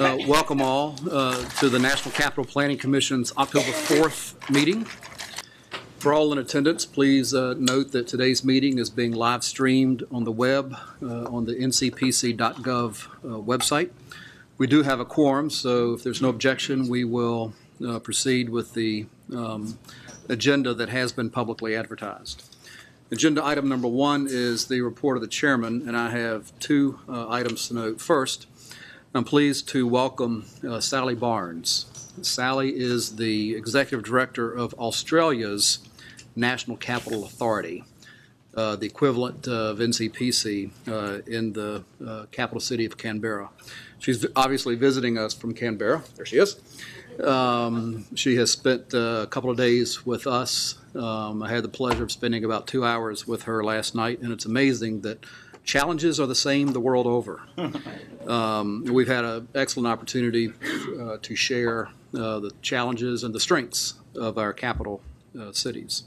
Welcome all to the National Capital Planning Commission's October 4th meeting. For all in attendance, please note that today's meeting is being live streamed on the web on the ncpc.gov website. We do have a quorum, so if there's no objection, we will proceed with the agenda that has been publicly advertised. Agenda item number one is the report of the chairman, and I have two items to note. First, I'm pleased to welcome Sally Barnes. Sally is the executive director of Australia's National Capital Authority, the equivalent of NCPC in the capital city of Canberra. She's obviously visiting us from Canberra. There she is. She has spent a couple of days with us. I had the pleasure of spending about 2 hours with her last night, and it's amazing that challenges are the same the world over. We've had an excellent opportunity to share the challenges and the strengths of our capital cities.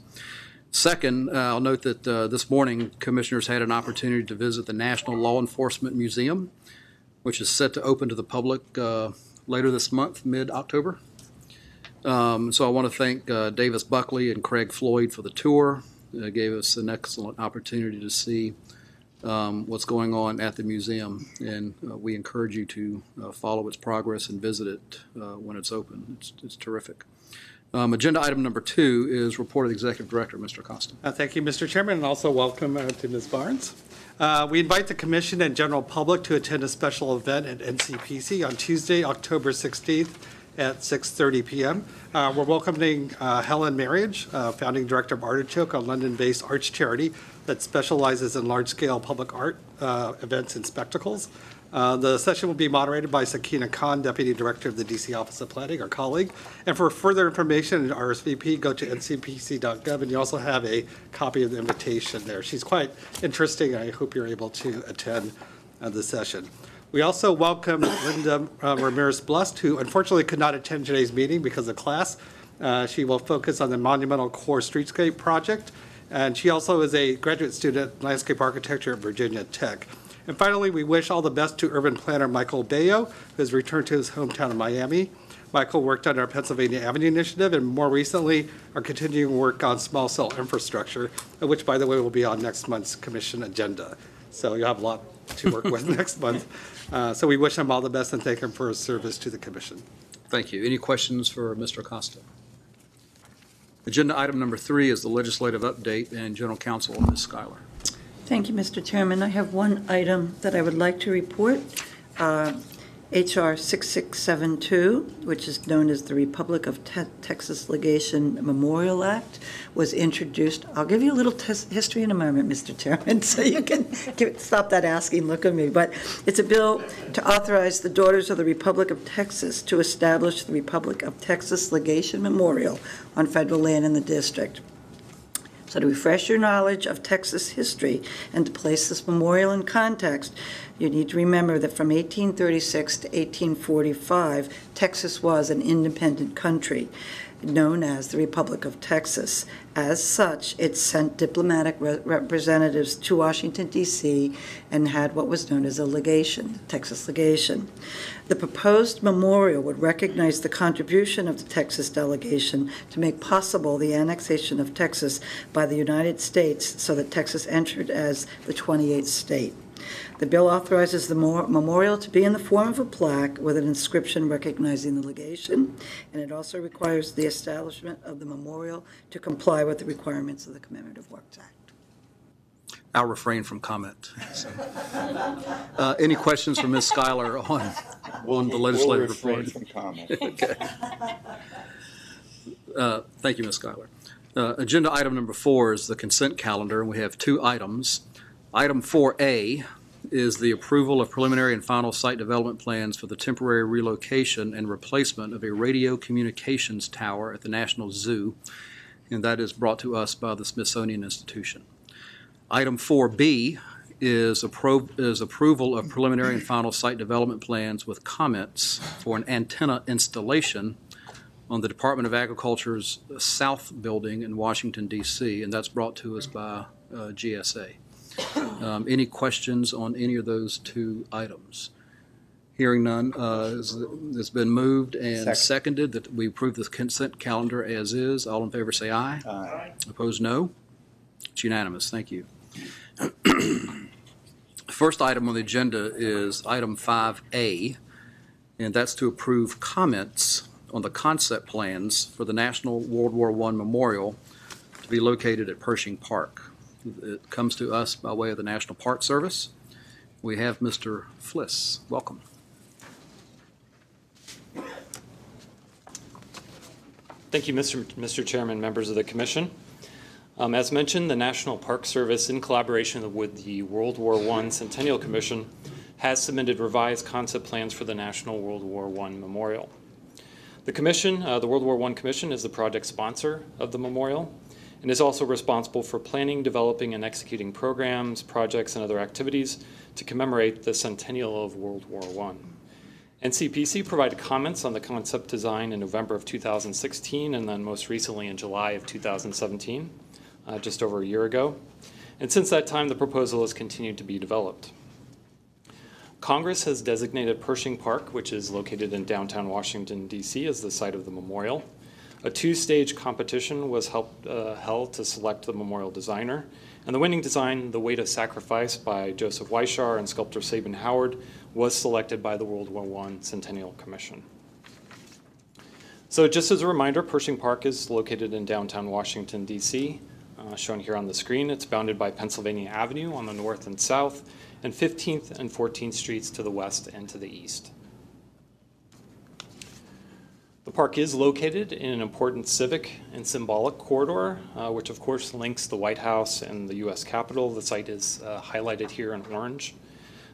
Second, I'll note that this morning commissioners had an opportunity to visit the National Law Enforcement Museum, which is set to open to the public later this month, mid-October. So I want to thank Davis Buckley and Craig Floyd for the tour. It gave us an excellent opportunity to see what's going on at the museum, and we encourage you to follow its progress and visit it when it's open. It's terrific. Agenda item number two is report of the Executive Director, Mr. Costin. Thank you, Mr. Chairman, and also welcome to Ms. Barnes. We invite the Commission and general public to attend a special event at NCPC on Tuesday, October 16th at 6:30 p.m. We're welcoming Helen Marriage, founding director of Artichoke, a London-based arts charity that specializes in large-scale public art events and spectacles. The session will be moderated by Sakina Khan, Deputy Director of the DC Office of Planning, our colleague. And for further information and RSVP, go to ncpc.gov, and you also have a copy of the invitation there. She's quite interesting. I hope you're able to attend the session. We also welcome Linda Ramirez-Blust, who unfortunately could not attend today's meeting because of class. She will focus on the Monumental Core Streetscape project, and she also is a graduate student in landscape architecture at Virginia Tech. And finally, we wish all the best to urban planner Michael Bayo, who has returned to his hometown of Miami. Michael worked on our Pennsylvania Avenue initiative and more recently our continuing work on small cell infrastructure, which, by the way, will be on next month's commission agenda. So you'll have a lot to work with next month. So we wish him all the best and thank him for his service to the commission. Thank you. Any questions for Mr. Acosta? Agenda item number three is the legislative update, and General Counsel, Ms. Schuyler. Thank you, Mr. Chairman. I have one item that I would like to report, HR 6672, which is known as the Republic of Texas Legation Memorial Act, was introduced. I'll give you a little history in a moment, Mr. Chairman, so you can stop that asking look at me. But it's a bill to authorize the Daughters of the Republic of Texas to establish the Republic of Texas Legation Memorial on federal land in the district. So to refresh your knowledge of Texas history and to place this memorial in context, you need to remember that from 1836 to 1845, Texas was an independent country known as the Republic of Texas. As such, it sent diplomatic representatives to Washington, D.C., and had what was known as a legation, the Texas legation. The proposed memorial would recognize the contribution of the Texas delegation to make possible the annexation of Texas by the United States so that Texas entered as the 28th state. The bill authorizes the memorial to be in the form of a plaque with an inscription recognizing the legation, and it also requires the establishment of the memorial to comply with the requirements of the Commemorative Works Act. I'll refrain from comment. So. Any questions from Ms. Schuyler on the legislative report? From comment. Okay. Thank you, Ms. Schuyler. Agenda item number four is the consent calendar, and we have two items. Item 4A is the approval of preliminary and final site development plans for the temporary relocation and replacement of a radio communications tower at the National Zoo, and that is brought to us by the Smithsonian Institution. Item 4B is approval of preliminary and final site development plans with comments for an antenna installation on the Department of Agriculture's South Building in Washington, D.C., and that's brought to us by GSA. Any questions on any of those two items? Hearing none, it's been moved and seconded that we approve the consent calendar as is. All in favor say aye. Aye. Opposed, no. It's unanimous. Thank you. First item on the agenda is item 5A, and that's to approve comments on the concept plans for the National World War I Memorial to be located at Pershing Park. It comes to us by way of the National Park Service. We have Mr. Fliss. Welcome. Thank you, Mr. Chairman, members of the Commission. As mentioned, the National Park Service, in collaboration with the World War I Centennial Commission, has submitted revised concept plans for the National World War I Memorial. The Commission, the World War I Commission, is the project sponsor of the memorial and is also responsible for planning, developing, and executing programs, projects, and other activities to commemorate the centennial of World War I. NCPC provided comments on the concept design in November of 2016 and then most recently in July of 2017, just over a year ago. And since that time, the proposal has continued to be developed. Congress has designated Pershing Park, which is located in downtown Washington, D.C., as the site of the memorial. A two-stage competition was held to select the memorial designer. And the winning design, The Weight of Sacrifice by Joseph Weishar and sculptor Sabin Howard, was selected by the World War I Centennial Commission. So just as a reminder, Pershing Park is located in downtown Washington, D.C., shown here on the screen. It's bounded by Pennsylvania Avenue on the north and south, and 15th and 14th Streets to the west and to the east. The park is located in an important civic and symbolic corridor, which of course links the White House and the U.S. Capitol. The site is highlighted here in orange.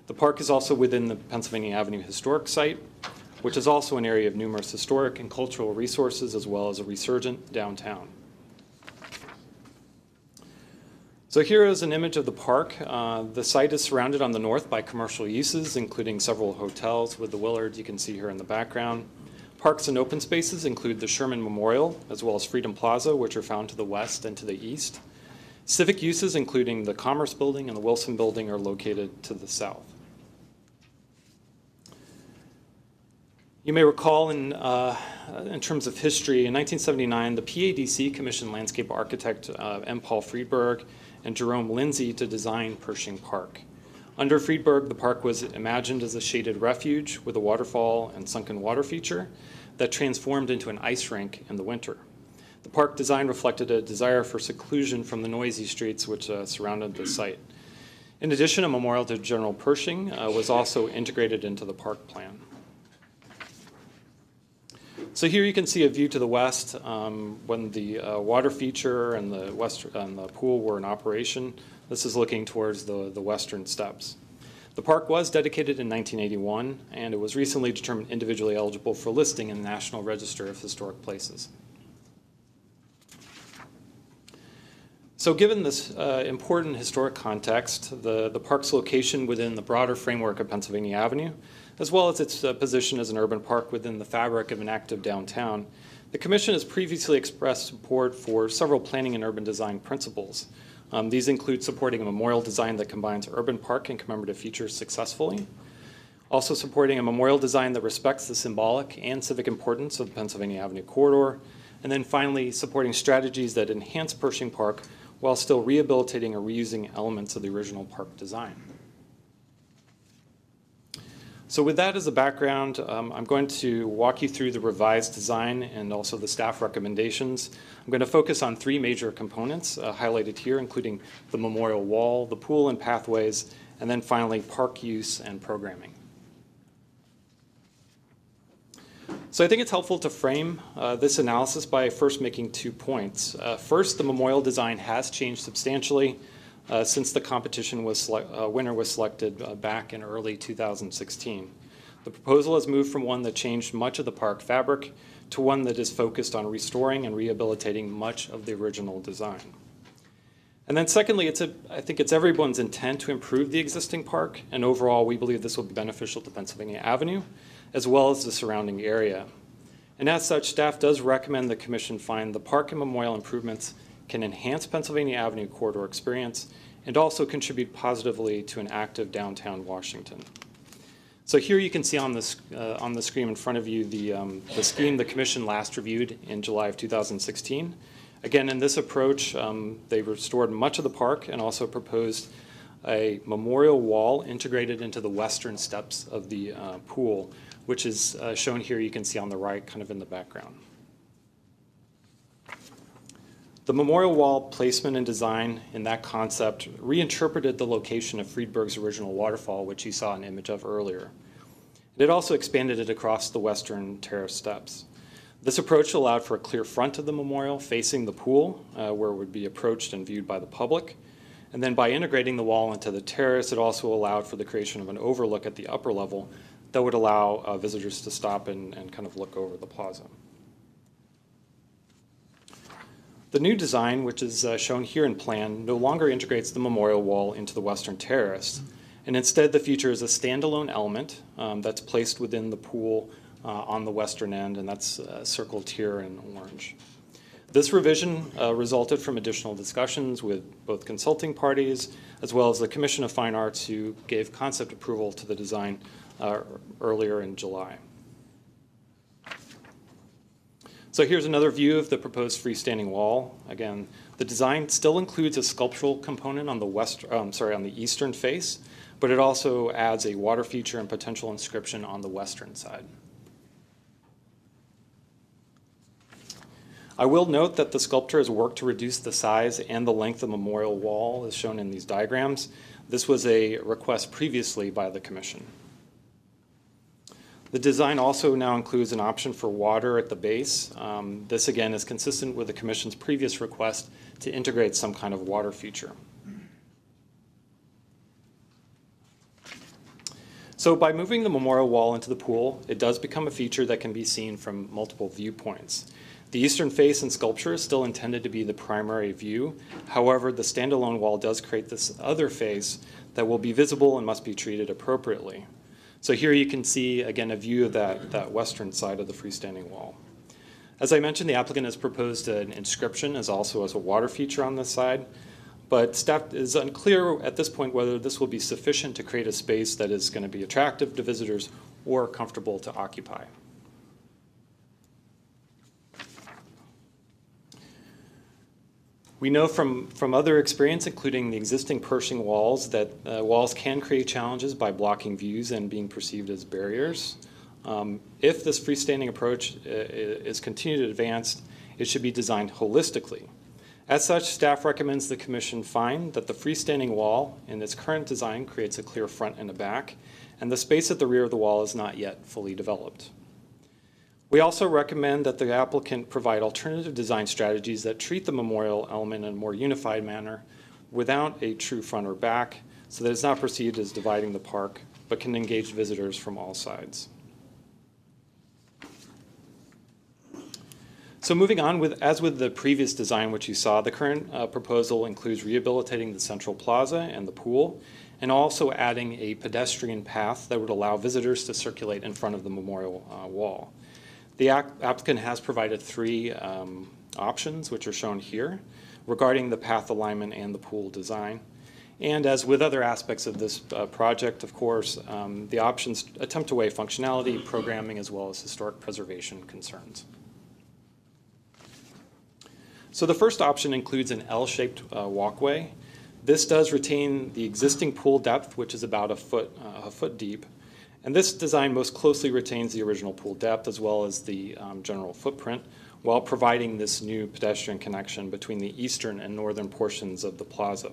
The park is also within the Pennsylvania Avenue Historic Site, which is also an area of numerous historic and cultural resources as well as a resurgent downtown. So here is an image of the park. The site is surrounded on the north by commercial uses, including several hotels with the Willard you can see here in the background. Parks and open spaces include the Sherman Memorial, as well as Freedom Plaza, which are found to the west and to the east. Civic uses, including the Commerce Building and the Wilson Building, are located to the south. You may recall, in terms of history, in 1979, the PADC commissioned landscape architect M. Paul Friedberg and Jerome Lindsay to design Pershing Park. Under Friedberg, the park was imagined as a shaded refuge with a waterfall and sunken water feature that transformed into an ice rink in the winter. The park design reflected a desire for seclusion from the noisy streets which surrounded the site. In addition, a memorial to General Pershing was also integrated into the park plan. So here you can see a view to the west when the water feature and the pool were in operation. This is looking towards the western steps. The park was dedicated in 1981, and it was recently determined individually eligible for listing in the National Register of Historic Places. So given this important historic context, the park's location within the broader framework of Pennsylvania Avenue, as well as its position as an urban park within the fabric of an active downtown, the Commission has previously expressed support for several planning and urban design principles. These include supporting a memorial design that combines urban park and commemorative features successfully, also supporting a memorial design that respects the symbolic and civic importance of the Pennsylvania Avenue corridor, and then finally supporting strategies that enhance Pershing Park while still rehabilitating or reusing elements of the original park design. So with that as a background, I'm going to walk you through the revised design and also the staff recommendations. I'm going to focus on three major components highlighted here, including the memorial wall, the pool and pathways, and then finally park use and programming. So I think it's helpful to frame this analysis by first making 2 points. First, the memorial design has changed substantially since the competition winner was selected back in early 2016. The proposal has moved from one that changed much of the park fabric to one that is focused on restoring and rehabilitating much of the original design. And then secondly, I think it's everyone's intent to improve the existing park, and overall we believe this will be beneficial to Pennsylvania Avenue as well as the surrounding area. And as such, staff does recommend the Commission find the park and memorial improvements can enhance Pennsylvania Avenue corridor experience and also contribute positively to an active downtown Washington. So here you can see on the screen in front of you the scheme the Commission last reviewed in July of 2016. Again, in this approach, they restored much of the park and also proposed a memorial wall integrated into the western steps of the pool, which is shown here. You can see on the right, kind of in the background. The memorial wall placement and design in that concept reinterpreted the location of Friedberg's original waterfall, which you saw an image of earlier. It also expanded it across the western terrace steps. This approach allowed for a clear front of the memorial facing the pool, where it would be approached and viewed by the public. And then by integrating the wall into the terrace, it also allowed for the creation of an overlook at the upper level that would allow visitors to stop and kind of look over the plaza. The new design, which is shown here in plan, no longer integrates the memorial wall into the western terrace. And instead, the feature is a standalone element that's placed within the pool on the western end, and that's circled here in orange. This revision resulted from additional discussions with both consulting parties as well as the Commission of Fine Arts, who gave concept approval to the design earlier in July. So here's another view of the proposed freestanding wall. Again, the design still includes a sculptural component on the eastern face, but it also adds a water feature and potential inscription on the western side. I will note that the sculptor has worked to reduce the size and the length of memorial wall as shown in these diagrams. This was a request previously by the Commission. The design also now includes an option for water at the base. This again is consistent with the Commission's previous request to integrate some kind of water feature. So by moving the memorial wall into the pool, it does become a feature that can be seen from multiple viewpoints. The eastern face and sculpture is still intended to be the primary view. However, the standalone wall does create this other face that will be visible and must be treated appropriately. So here you can see, again, a view of that western side of the freestanding wall. As I mentioned, the applicant has proposed an inscription as also as a water feature on this side, but staff is unclear at this point whether this will be sufficient to create a space that is going to be attractive to visitors or comfortable to occupy. We know from other experience, including the existing Pershing walls, that walls can create challenges by blocking views and being perceived as barriers. If this freestanding approach is continued and advanced, it should be designed holistically. As such, staff recommends the Commission find that the freestanding wall in its current design creates a clear front and a back, and the space at the rear of the wall is not yet fully developed. We also recommend that the applicant provide alternative design strategies that treat the memorial element in a more unified manner without a true front or back, so that it's not perceived as dividing the park, but can engage visitors from all sides. So moving on, as with the previous design which you saw, the current proposal includes rehabilitating the central plaza and the pool, and also adding a pedestrian path that would allow visitors to circulate in front of the memorial wall. The applicant has provided three options, which are shown here, regarding the path alignment and the pool design. And as with other aspects of this project, of course, the options attempt to weigh functionality, programming, as well as historic preservation concerns. So the first option includes an L-shaped walkway. This does retain the existing pool depth, which is about a foot deep. And this design most closely retains the original pool depth as well as the general footprint, while providing this new pedestrian connection between the eastern and northern portions of the plaza.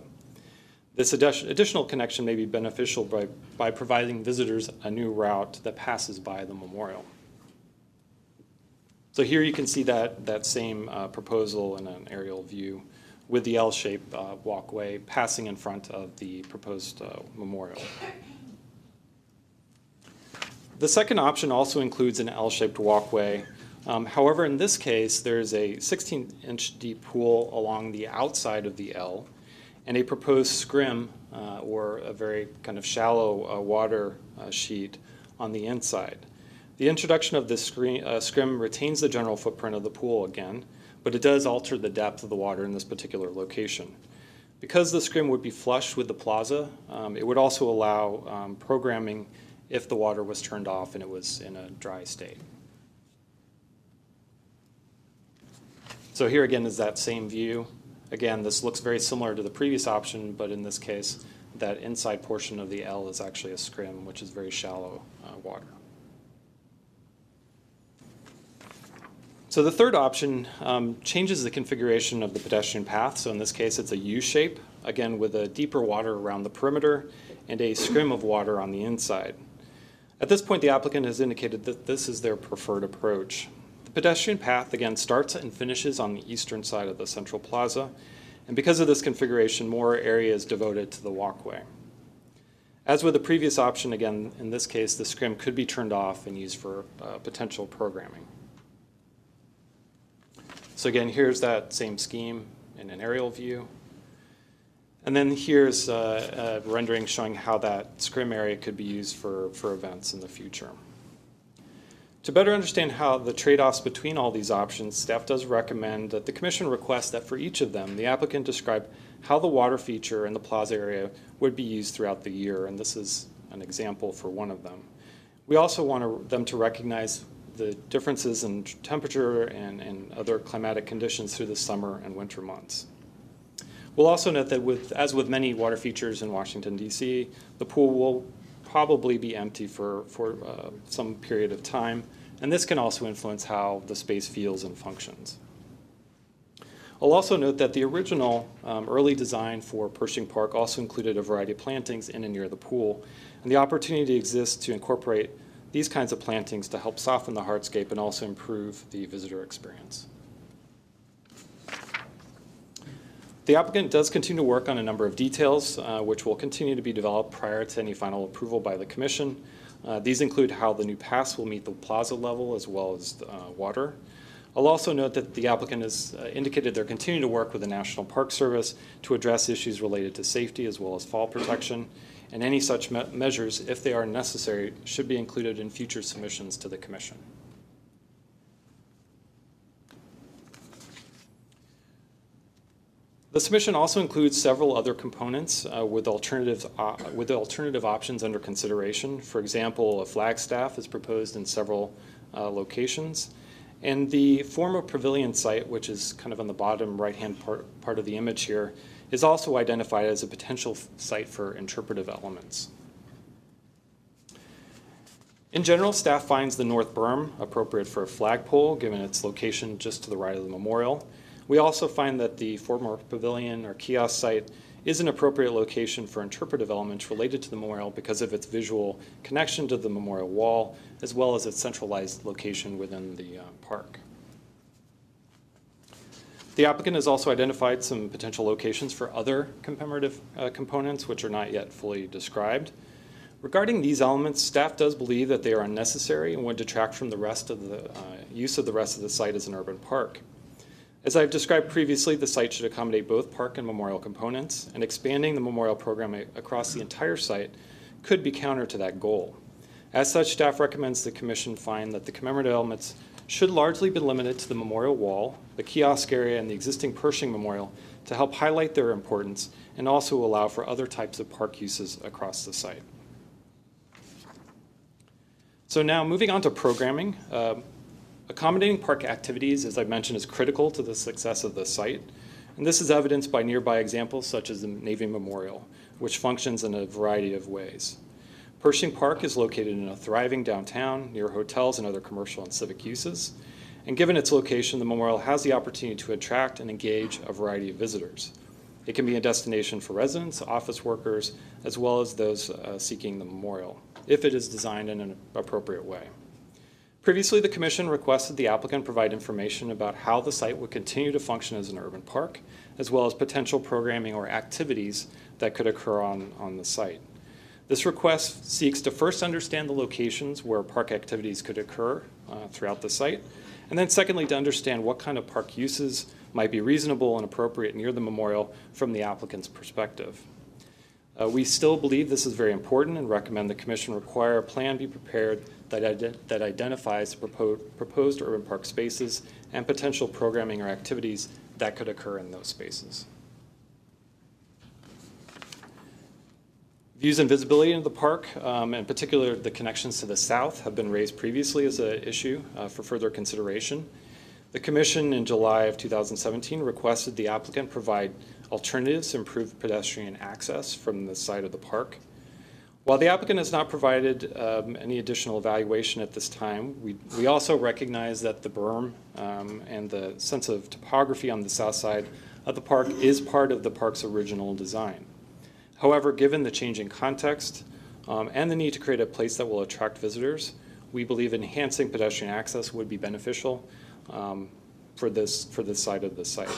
This additional connection may be beneficial by providing visitors a new route that passes by the memorial. So here you can see that same proposal in an aerial view with the L-shaped walkway passing in front of the proposed memorial. The second option also includes an L-shaped walkway. However, in this case, there's a 16-inch deep pool along the outside of the L and a proposed scrim or a very kind of shallow water sheet on the inside. The introduction of this scrim retains the general footprint of the pool again, but it does alter the depth of the water in this particular location. Because the scrim would be flush with the plaza, it would also allow programming if the water was turned off and it was in a dry state. So here again is that same view. Again, this looks very similar to the previous option, but in this case, that inside portion of the L is actually a scrim, which is very shallow water. So the third option changes the configuration of the pedestrian path. So in this case, it's a U shape, again, with a deeper water around the perimeter and a scrim of water on the inside. At this point, the applicant has indicated that this is their preferred approach. The pedestrian path, again, starts and finishes on the eastern side of the central plaza. And because of this configuration, more area is devoted to the walkway. As with the previous option, again, in this case, the scrim could be turned off and used for potential programming. So again, here's that same scheme in an aerial view. And then here's a rendering showing how that scrim area could be used for events in the future. To better understand how the trade-offs between all these options, staff does recommend that the commission request that for each of them, the applicant describe how the water feature and the plaza area would be used throughout the year, and this is an example for one of them. We also want them to recognize the differences in temperature and other climatic conditions through the summer and winter months. We'll also note that as with many water features in Washington, D.C., the pool will probably be empty for some period of time, and this can also influence how the space feels and functions. I'll also note that the original early design for Pershing Park also included a variety of plantings in and near the pool, and the opportunity exists to incorporate these kinds of plantings to help soften the hardscape and also improve the visitor experience. The applicant does continue to work on a number of details, which will continue to be developed prior to any final approval by the commission. These include how the new pass will meet the plaza level as well as the, water. I'll also note that the applicant has indicated they're continuing to work with the National Park Service to address issues related to safety as well as fall protection, and any such measures, if they are necessary, should be included in future submissions to the commission. The submission also includes several other components with alternative options under consideration. For example, a flagstaff is proposed in several locations. And the former pavilion site, which is kind of on the bottom right-hand part of the image here, is also identified as a potential site for interpretive elements. In general, staff finds the north berm appropriate for a flagpole, given its location just to the right of the memorial. We also find that the former pavilion or kiosk site is an appropriate location for interpretive elements related to the memorial because of its visual connection to the memorial wall, as well as its centralized location within the park. The applicant has also identified some potential locations for other commemorative components, which are not yet fully described. Regarding these elements, staff does believe that they are unnecessary and would detract from the rest of the use of the rest of the site as an urban park. As I've described previously, the site should accommodate both park and memorial components, and expanding the memorial program across the entire site could be counter to that goal. As such, staff recommends the commission find that the commemorative elements should largely be limited to the memorial wall, the kiosk area, and the existing Pershing Memorial to help highlight their importance and also allow for other types of park uses across the site. So now moving on to programming. Accommodating park activities, as I mentioned, is critical to the success of the site. And this is evidenced by nearby examples such as the Navy Memorial, which functions in a variety of ways. Pershing Park is located in a thriving downtown near hotels and other commercial and civic uses. And given its location, the memorial has the opportunity to attract and engage a variety of visitors. It can be a destination for residents, office workers, as well as those seeking the memorial, if it is designed in an appropriate way. Previously, the commission requested the applicant provide information about how the site would continue to function as an urban park, as well as potential programming or activities that could occur on the site. This request seeks to first understand the locations where park activities could occur throughout the site, and then secondly, to understand what kind of park uses might be reasonable and appropriate near the memorial from the applicant's perspective. We still believe this is very important and recommend the commission require a plan be prepared that identifies the proposed urban park spaces and potential programming or activities that could occur in those spaces. Views and visibility into the park, in particular the connections to the south, have been raised previously as an issue for further consideration. The Commission in July of 2017 requested the applicant provide alternatives to improve pedestrian access from the side of the park. While the applicant has not provided any additional evaluation at this time, we also recognize that the berm and the sense of topography on the south side of the park is part of the park's original design. However, given the changing context and the need to create a place that will attract visitors, we believe enhancing pedestrian access would be beneficial for this side of the site.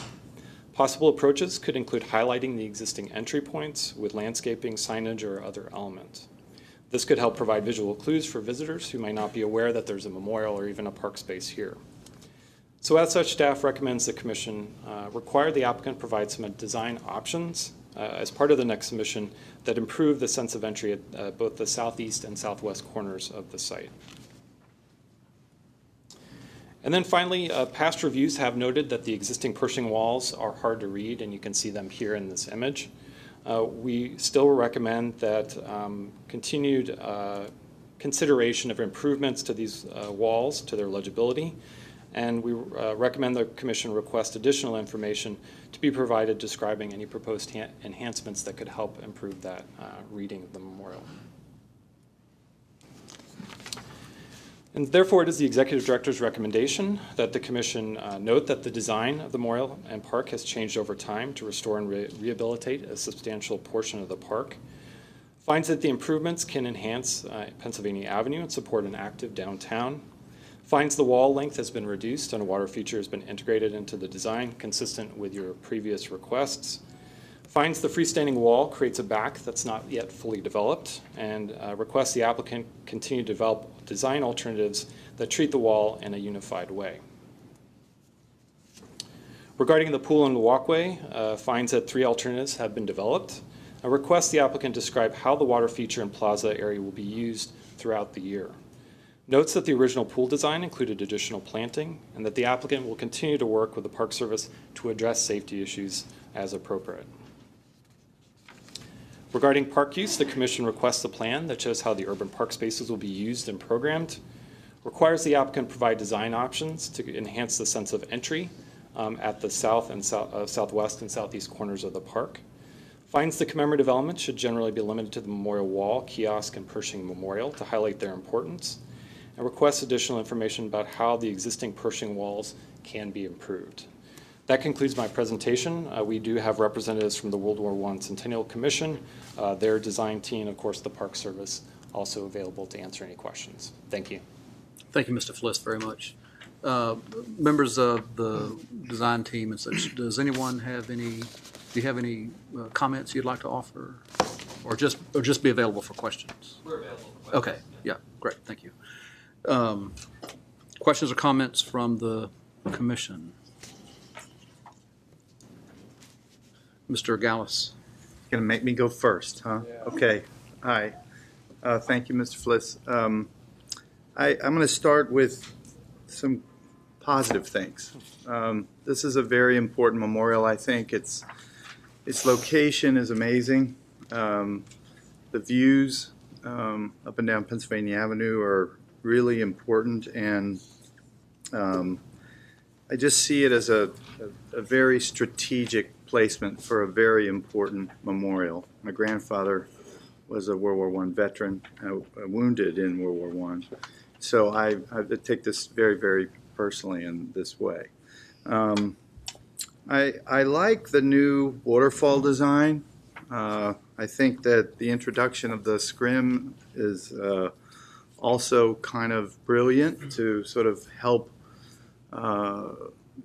Possible approaches could include highlighting the existing entry points with landscaping, signage, or other elements. This could help provide visual clues for visitors who might not be aware that there's a memorial or even a park space here. So as such, staff recommends the Commission require the applicant provide some design options as part of the next submission that improve the sense of entry at both the southeast and southwest corners of the site. And then finally, past reviews have noted that the existing Pershing walls are hard to read, and you can see them here in this image. We still recommend that continued consideration of improvements to these walls, to their legibility, and we recommend the Commission request additional information to be provided describing any proposed enhancements that could help improve that reading of the memorial. And therefore, it is the Executive Director's recommendation that the Commission note that the design of the memorial and park has changed over time to restore and rehabilitate a substantial portion of the park, finds that the improvements can enhance Pennsylvania Avenue and support an active downtown, finds the wall length has been reduced and a water feature has been integrated into the design consistent with your previous requests, finds the freestanding wall creates a back that's not yet fully developed, and requests the applicant continue to develop design alternatives that treat the wall in a unified way. Regarding the pool and the walkway, finds that 3 alternatives have been developed, and requests the applicant describe how the water feature and plaza area will be used throughout the year. Notes that the original pool design included additional planting, and that the applicant will continue to work with the Park Service to address safety issues as appropriate. Regarding park use, the Commission requests a plan that shows how the urban park spaces will be used and programmed, requires the applicant provide design options to enhance the sense of entry at the south and southwest and southeast corners of the park, finds the commemorative element should generally be limited to the memorial wall, kiosk, and Pershing Memorial to highlight their importance, and requests additional information about how the existing Pershing walls can be improved. That concludes my presentation. We do have representatives from the World War I Centennial Commission, their design team, of course, the Park Service, also available to answer any questions. Thank you. Thank you, Mr. Fliss, very much. Members of the design team and such, does anyone have any? Do you have any comments you'd like to offer, or just be available for questions? We're available for questions. Okay. Yeah. Great. Thank you. Questions or comments from the Commission? Mr. Gallus. It's going to make me go first, huh? Yeah. Okay. Hi. Thank you, Mr. Fliss. I'm going to start with some positive things. This is a very important memorial, I think. Its location is amazing. The views up and down Pennsylvania Avenue are really important, and I just see it as a very strategic placement for a very important memorial. My grandfather was a World War I veteran, wounded in World War I. So I take this very, very personally in this way. I like the new waterfall design. I think that the introduction of the scrim is also kind of brilliant to sort of help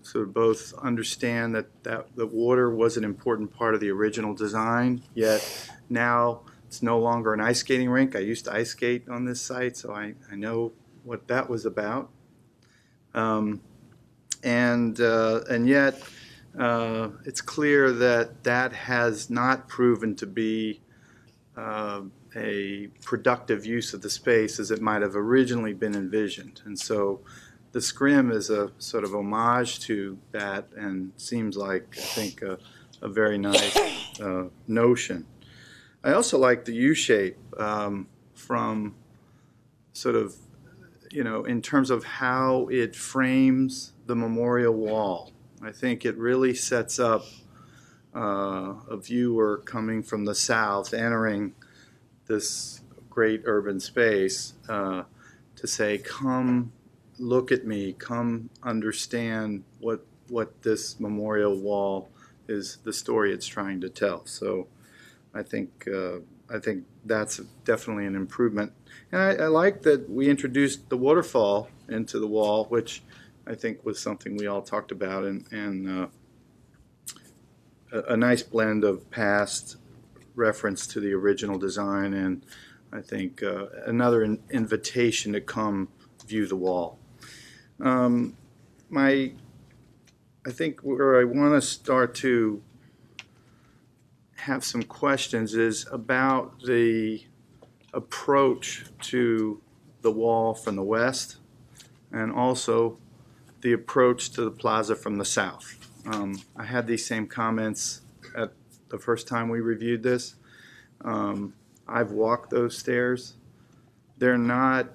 sort of both understand that the water was an important part of the original design, yet now it's no longer an ice skating rink. I used to ice skate on this site, so I know what that was about. And yet it's clear that that has not proven to be a productive use of the space as it might have originally been envisioned. And so the scrim is a sort of homage to that, and seems like, I think, a very nice notion. I also like the U-shape from sort of, you know, in terms of how it frames the memorial wall. I think it really sets up a viewer coming from the south, entering this great urban space to say, come look at me, come understand what this memorial wall is, the story it's trying to tell. So I think that's definitely an improvement. And I like that we introduced the waterfall into the wall, which I think was something we all talked about, and a nice blend of past reference to the original design, and I think another invitation to come view the wall. I think where I want to start to have some questions is about the approach to the wall from the west, and also the approach to the plaza from the south. I had these same comments at the first time we reviewed this. I've walked those stairs. They're not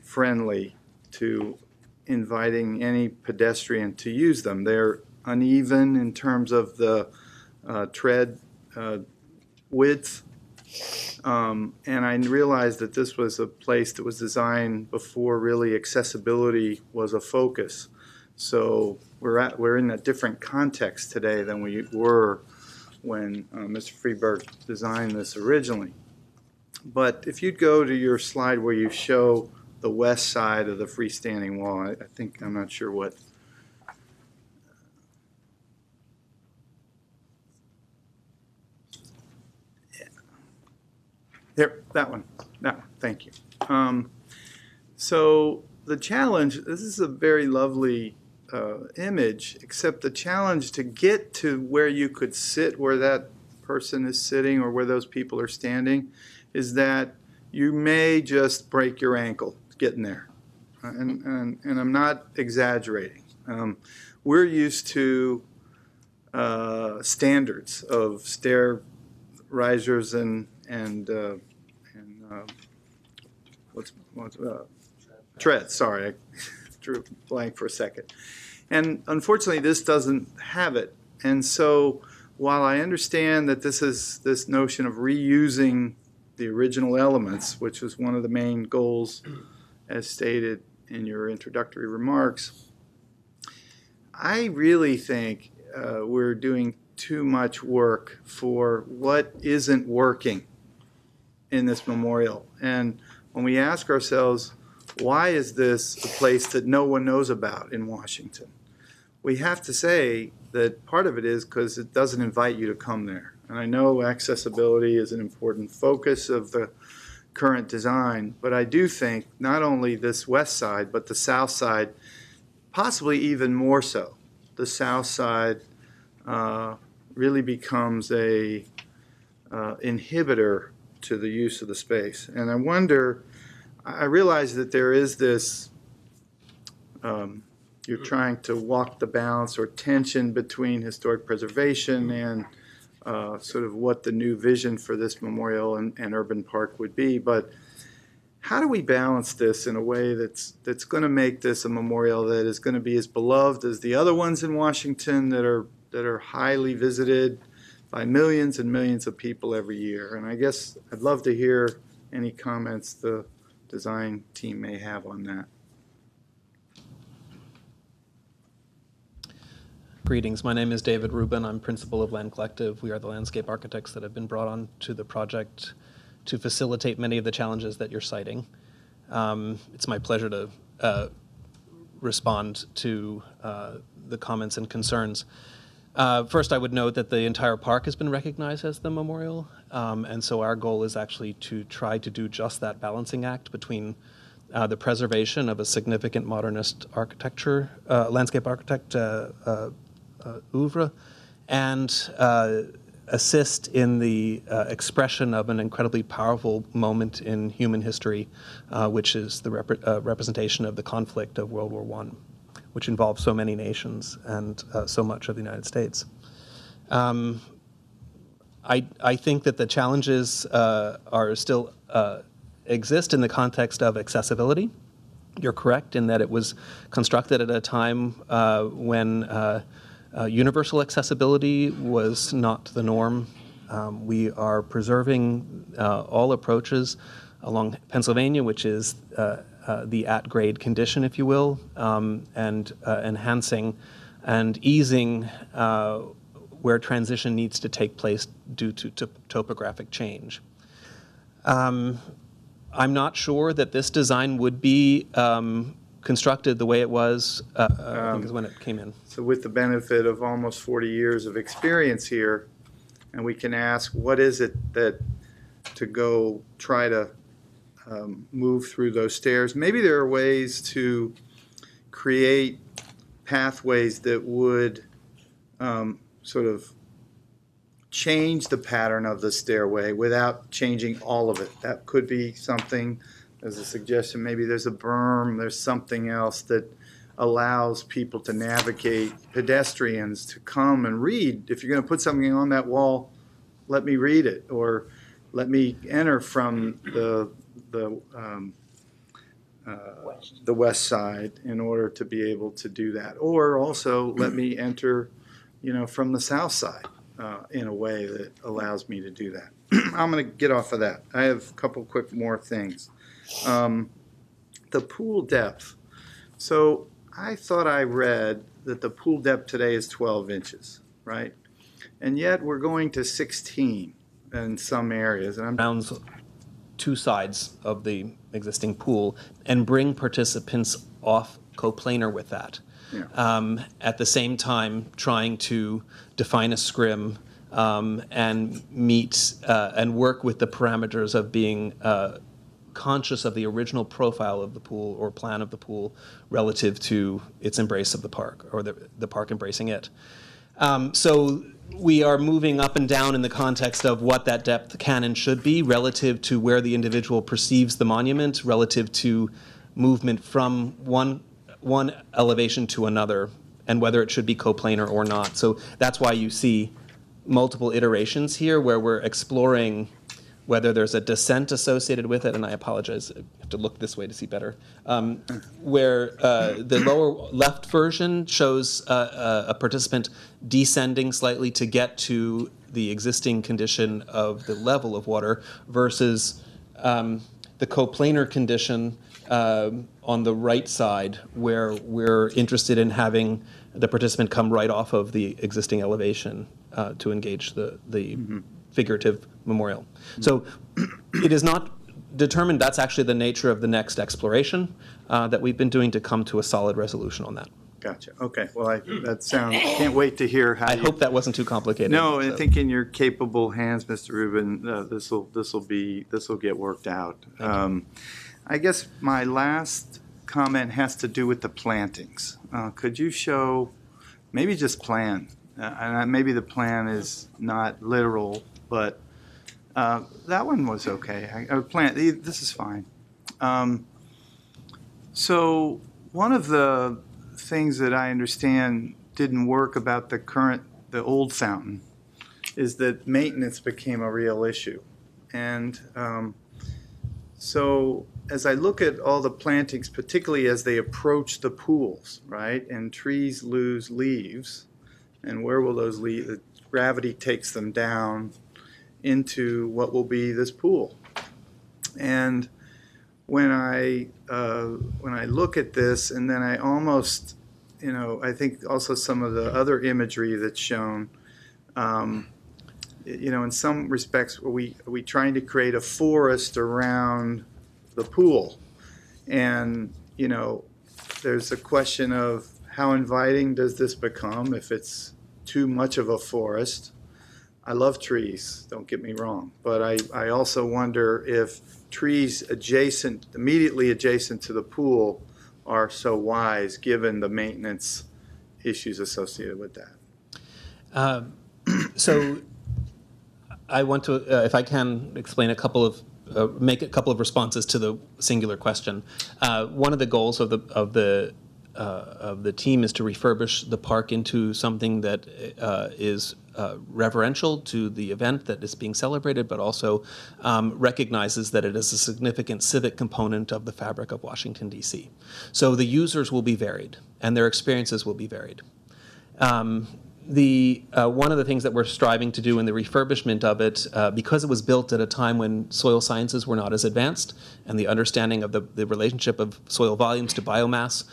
friendly to inviting any pedestrian to use them. They're uneven in terms of the tread width, and I realized that this was a place that was designed before really accessibility was a focus. So we're in a different context today than we were when Mr. Freeburg designed this originally. But if you go to your slide where you show the west side of the freestanding wall, I think, I'm not sure what. There, that one, thank you. So the challenge, this is a very lovely image, except the challenge to get to where you could sit, where that person is sitting or where those people are standing, is that you may just break your ankle getting there. And I'm not exaggerating. We're used to standards of stair risers and tread. Sorry, I drew a blank for a second. And unfortunately, this doesn't have it. And so, while I understand that this is this notion of reusing the original elements, which was one of the main goals, as stated in your introductory remarks, I really think we're doing too much work for what isn't working in this memorial. And when we ask ourselves, why is this a place that no one knows about in Washington? We have to say that part of it is because it doesn't invite you to come there. And I know accessibility is an important focus of the current design, but I do think not only this west side, but the south side, possibly even more so, the south side really becomes a inhibitor to the use of the space. And I wonder, I realize that there is this, you're trying to walk the balance or tension between historic preservation and sort of what the new vision for this memorial and urban park would be. But how do we balance this in a way that's going to make this a memorial that is going to be as beloved as the other ones in Washington that are highly visited by millions and millions of people every year? And I guess I'd love to hear any comments the design team may have on that. Greetings. My name is David Rubin. I'm principal of Land Collective. We are the landscape architects that have been brought on to the project to facilitate many of the challenges that you're citing. It's my pleasure to respond to the comments and concerns. First, I would note that the entire park has been recognized as the memorial, and so our goal is actually to try to do just that balancing act between the preservation of a significant modernist architecture, landscape architect oeuvre, and assist in the expression of an incredibly powerful moment in human history, which is the representation of the conflict of World War I, which involved so many nations and so much of the United States. I think that the challenges are still exist in the context of accessibility. You're correct in that it was constructed at a time when universal accessibility was not the norm. We are preserving all approaches along Pennsylvania, which is the at-grade condition, if you will, and enhancing and easing where transition needs to take place due to topographic change. I'm not sure that this design would be constructed the way it was, I think is when it came in. So with the benefit of almost 40 years of experience here, and we can ask, what is it that to go try to move through those stairs? Maybe there are ways to create pathways that would sort of change the pattern of the stairway without changing all of it. That could be something, as a suggestion. Maybe there's a berm, there's something else that allows people to navigate, pedestrians to come and read. If you're going to put something on that wall, let me read it, or let me enter from the west side in order to be able to do that. Or also let me enter, you know, from the south side in a way that allows me to do that. I'm going to get off of that. I have a couple quick more things. The pool depth. So I thought I read that the pool depth today is 12 inches, right? And yet we're going to 16 in some areas. And I'm bounds two sides of the existing pool and bring participants off coplanar with that. Yeah. At the same time, trying to define a scrim and meet and work with the parameters of being conscious of the original profile of the pool or plan of the pool relative to its embrace of the park or the park embracing it. So we are moving up and down in the context of what that depth can and should be relative to where the individual perceives the monument, relative to movement from one elevation to another, and whether it should be coplanar or not. So that's why you see multiple iterations here where we're exploring whether there's a descent associated with it, and I apologize, I have to look this way to see better, where the lower left version shows a participant descending slightly to get to the existing condition of the level of water versus the coplanar condition on the right side, where we're interested in having the participant come right off of the existing elevation to engage the figurative memorial. So it is not determined. That's actually the nature of the next exploration that we've been doing to come to a solid resolution on that. Gotcha. Okay. Well, that sounds, can't wait to hear how I hope that wasn't too complicated. No, so. I think in your capable hands, Mr. Rubin, this will get worked out. I guess my last comment has to do with the plantings. Could you show, maybe just plan, and maybe the plan is not literal, but that one was okay. I plant. This is fine. So one of the things that I understand didn't work about the old fountain is that maintenance became a real issue. And so as I look at all the plantings, particularly as they approach the pools, right, and trees lose leaves, and where will those leaves? Gravity takes them down into what will be this pool. And when I look at this, and then I almost, you know, I think also some of the other imagery that's shown, you know, in some respects, are we trying to create a forest around the pool? And, you know, there's a question of how inviting does this become if it's too much of a forest? I love trees, don't get me wrong, but I also wonder if trees adjacent, immediately adjacent to the pool are so wise given the maintenance issues associated with that. So I want to, if I can, explain a couple of, make a couple of responses to the singular question. One of the goals of the of the team is to refurbish the park into something that is reverential to the event that is being celebrated, but also recognizes that it is a significant civic component of the fabric of Washington, D.C. So the users will be varied, and their experiences will be varied. One of the things that we're striving to do in the refurbishment of it, because it was built at a time when soil sciences were not as advanced and the understanding of the relationship of soil volumes to biomass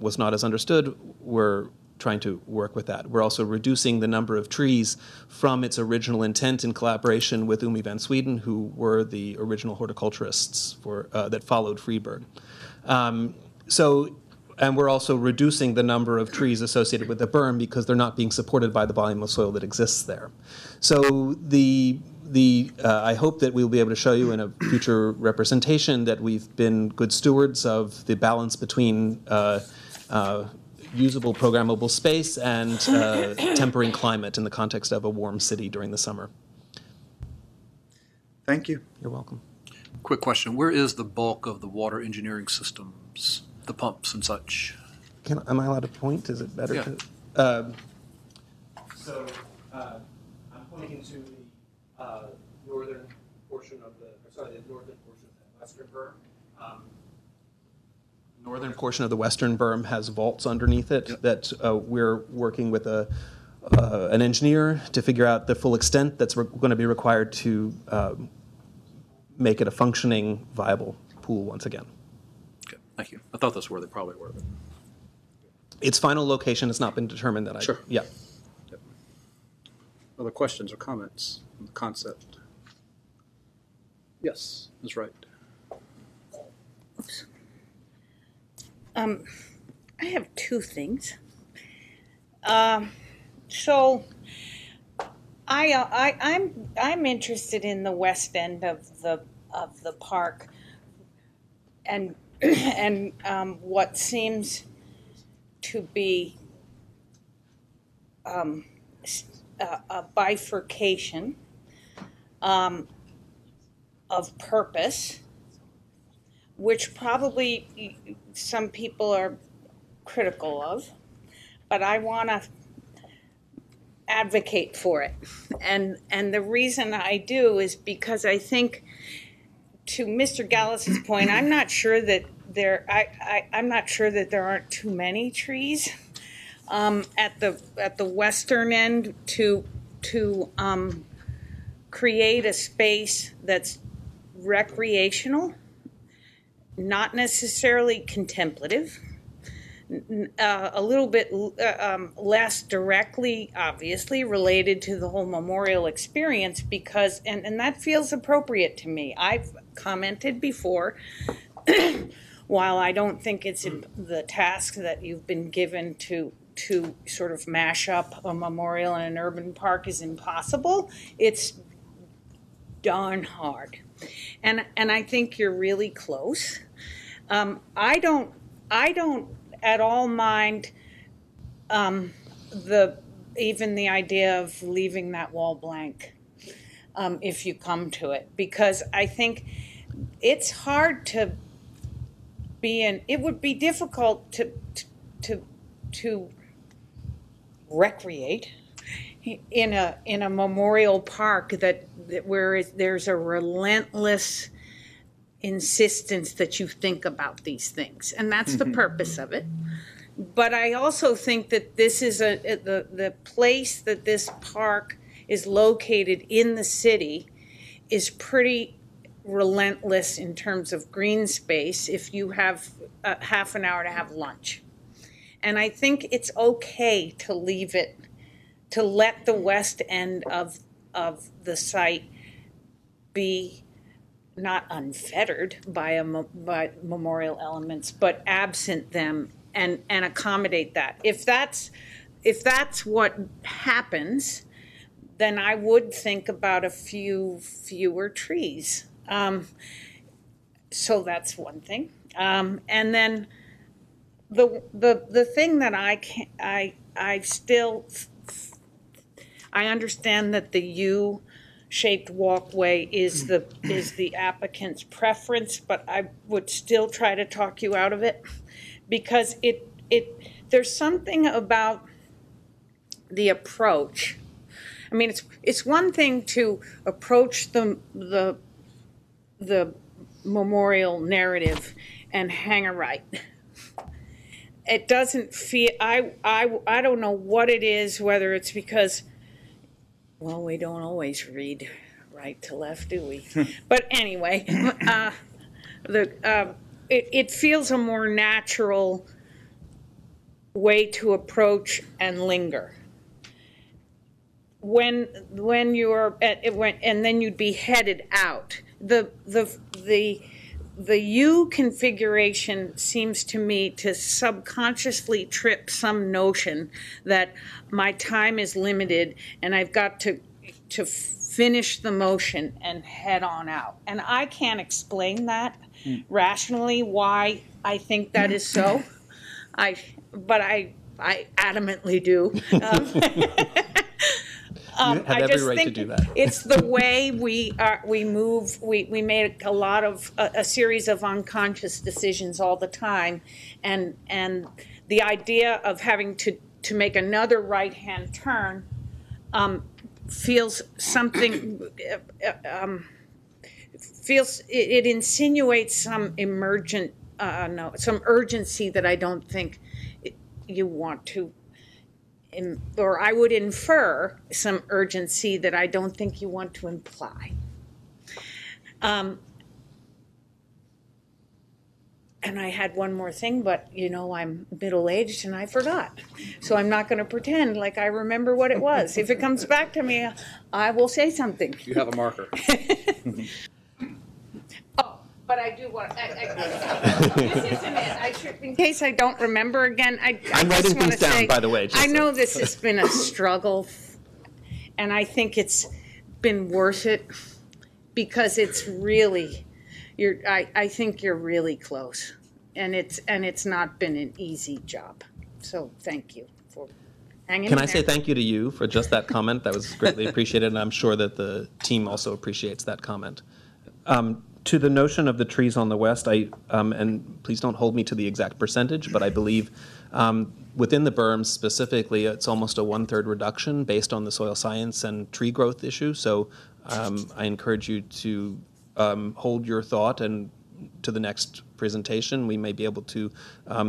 was not as understood, we're trying to work with that. We're also reducing the number of trees from its original intent in collaboration with Umi van Sweden, who were the original horticulturists for, that followed Freeburg. And we're also reducing the number of trees associated with the berm because they're not being supported by the volume of soil that exists there. So I hope that we'll be able to show you in a future representation that we've been good stewards of the balance between usable programmable space and tempering climate in the context of a warm city during the summer. Thank you. You're welcome. Quick question. Where is the bulk of the water engineering systems? The pumps and such. Am I allowed to point? Is it better to? I'm pointing to the northern portion of the northern portion of the western berm. Northern portion of the western berm has vaults underneath it that we're working with an engineer to figure out the full extent that's going to be required to make it a functioning, viable pool once again. Thank you. I thought that's where they probably were. Its final location has not been determined. Sure. Yeah. Yep. Other questions or comments on the concept? Yes, that's right. Oops. I have two things. I'm interested in the west end of the park, and what seems to be a bifurcation of purpose, which probably some people are critical of, but I want to advocate for it. And the reason I do is because I think, to Mr. Gallus's point, I'm not sure that there aren't too many trees at the western end to create a space that's recreational, not necessarily contemplative, a little bit less directly, obviously, related to the whole memorial experience, because, and that feels appropriate to me. I've commented before, while I don't think it's the task that you've been given to sort of mash up a memorial and an urban park is impossible, it's darn hard. And I think you're really close. I don't at all mind even the idea of leaving that wall blank if you come to it, because I think it's hard to be in. It would be difficult to recreate in a memorial park that where there's a relentless insistence that you think about these things, and that's the purpose of it. But I also think that this is the place that this park is located in the city is pretty relentless in terms of green space. If you have half an hour to have lunch, and I think it's okay to leave it, to let the west end of the site be not unfettered by memorial elements, but absent them, and accommodate that. If that's what happens, then I would think about a fewer trees. So that's one thing. And then the thing that I understand that the U-shaped walkway is the applicant's preference, but I would still try to talk you out of it, because it there's something about the approach. I mean, it's one thing to approach the memorial narrative and hang a right. It doesn't feel, I don't know what it is, whether it's because, well, we don't always read right to left, do we? But anyway, it feels a more natural way to approach and linger. When you're at, and then you'd be headed out. The U configuration seems to me to subconsciously trip some notion that my time is limited and I've got to finish the motion and head on out. And I can't explain that rationally why I think that is so. But I adamantly do. I just think it's the way we move. We make a lot of a series of unconscious decisions all the time, and the idea of having to make another right-hand turn feels something. It insinuates some some urgency that I don't think you want to. Or I would infer some urgency that I don't think you want to imply. And I had one more thing, but you know, I'm middle-aged and I forgot. So I'm not going to pretend like I remember what it was. If it comes back to me, I will say something. You have a marker. But I do want. This isn't it. In case I don't remember again, I'm writing things down, say, by the way. I know this has been a struggle, and I think it's been worth it because it's really. I think you're really close, and it's not been an easy job. So thank you for. Can I say thank you to you for just that comment? That was greatly appreciated, and I'm sure that the team also appreciates that comment. To the notion of the trees on the west, and please don't hold me to the exact percentage, but I believe within the berms specifically, it's almost a 1/3 reduction based on the soil science and tree growth issue. So I encourage you to hold your thought, and to the next presentation, we may be able to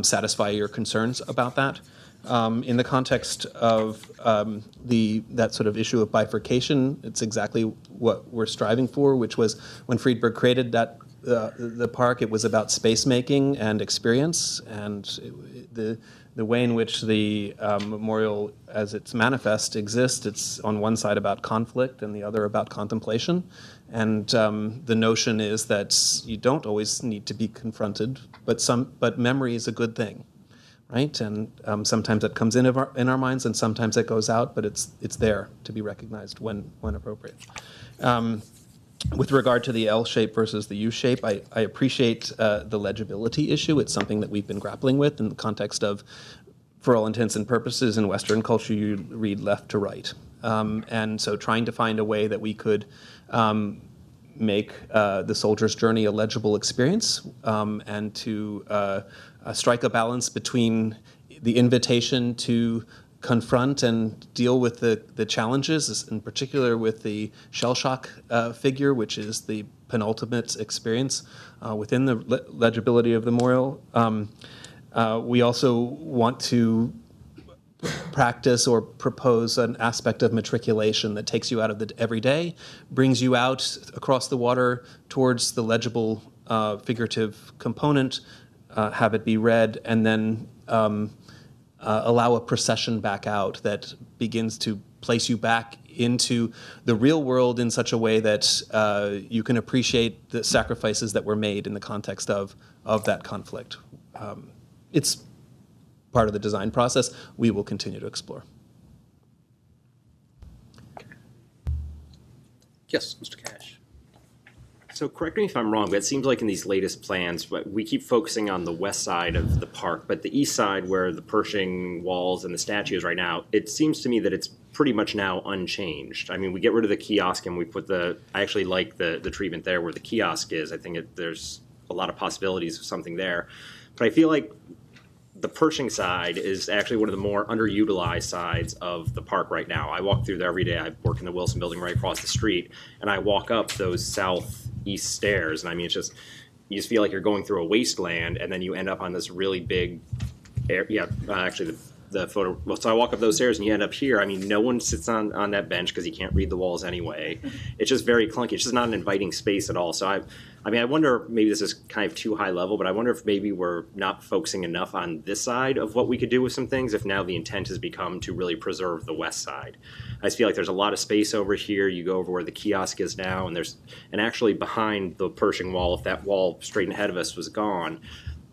satisfy your concerns about that. In the context of that sort of issue of bifurcation, it's exactly what we're striving for, which was when Friedberg created that the park, it was about space making and experience, and the way in which the memorial, as it's manifest, exists. It's on one side about conflict and the other about contemplation. And the notion is that you don't always need to be confronted, but memory is a good thing. Right, and sometimes it comes in our minds, and sometimes it goes out, but it's there to be recognized when appropriate. With regard to the L shape versus the U shape, I appreciate the legibility issue. It's something that we've been grappling with in the context of, for all intents and purposes, in Western culture, you read left to right, and so trying to find a way that we could. Make the soldier's journey a legible experience, and to strike a balance between the invitation to confront and deal with the challenges, in particular with the shell shock figure, which is the penultimate experience within the legibility of the memorial. We also want to practice or propose an aspect of matriculation that takes you out of the everyday, brings you out across the water towards the legible figurative component, have it be read, and then allow a procession back out that begins to place you back into the real world in such a way that you can appreciate the sacrifices that were made in the context of that conflict. It's part of the design process, we will continue to explore. Yes, Mr. Cash. So correct me if I'm wrong, but it seems like in these latest plans, but we keep focusing on the west side of the park, but the east side where the Pershing walls and the statue is right now, it seems to me that it's pretty much now unchanged. I mean, we get rid of the kiosk and we put the, I actually like the treatment there where the kiosk is. I think there's a lot of possibilities of something there. But I feel like the Pershing side is actually one of the more underutilized sides of the park right now. I walk through there every day. I work in the Wilson Building right across the street, and I walk up those southeast stairs, and I mean, it's just, you just feel like you're going through a wasteland, and then you end up on this really big area. Yeah, actually, the photo. Well, so I walk up those stairs, and you end up here. I mean, no one sits on that bench because you can't read the walls anyway. It's just very clunky. It's just not an inviting space at all. So I mean, I wonder, maybe this is kind of too high level, but I wonder if maybe we're not focusing enough on this side of what we could do with some things, if now the intent has become to really preserve the west side. I just feel like there's a lot of space over here. You go over where the kiosk is now, and there's, and actually behind the Pershing wall, if that wall straight ahead of us was gone,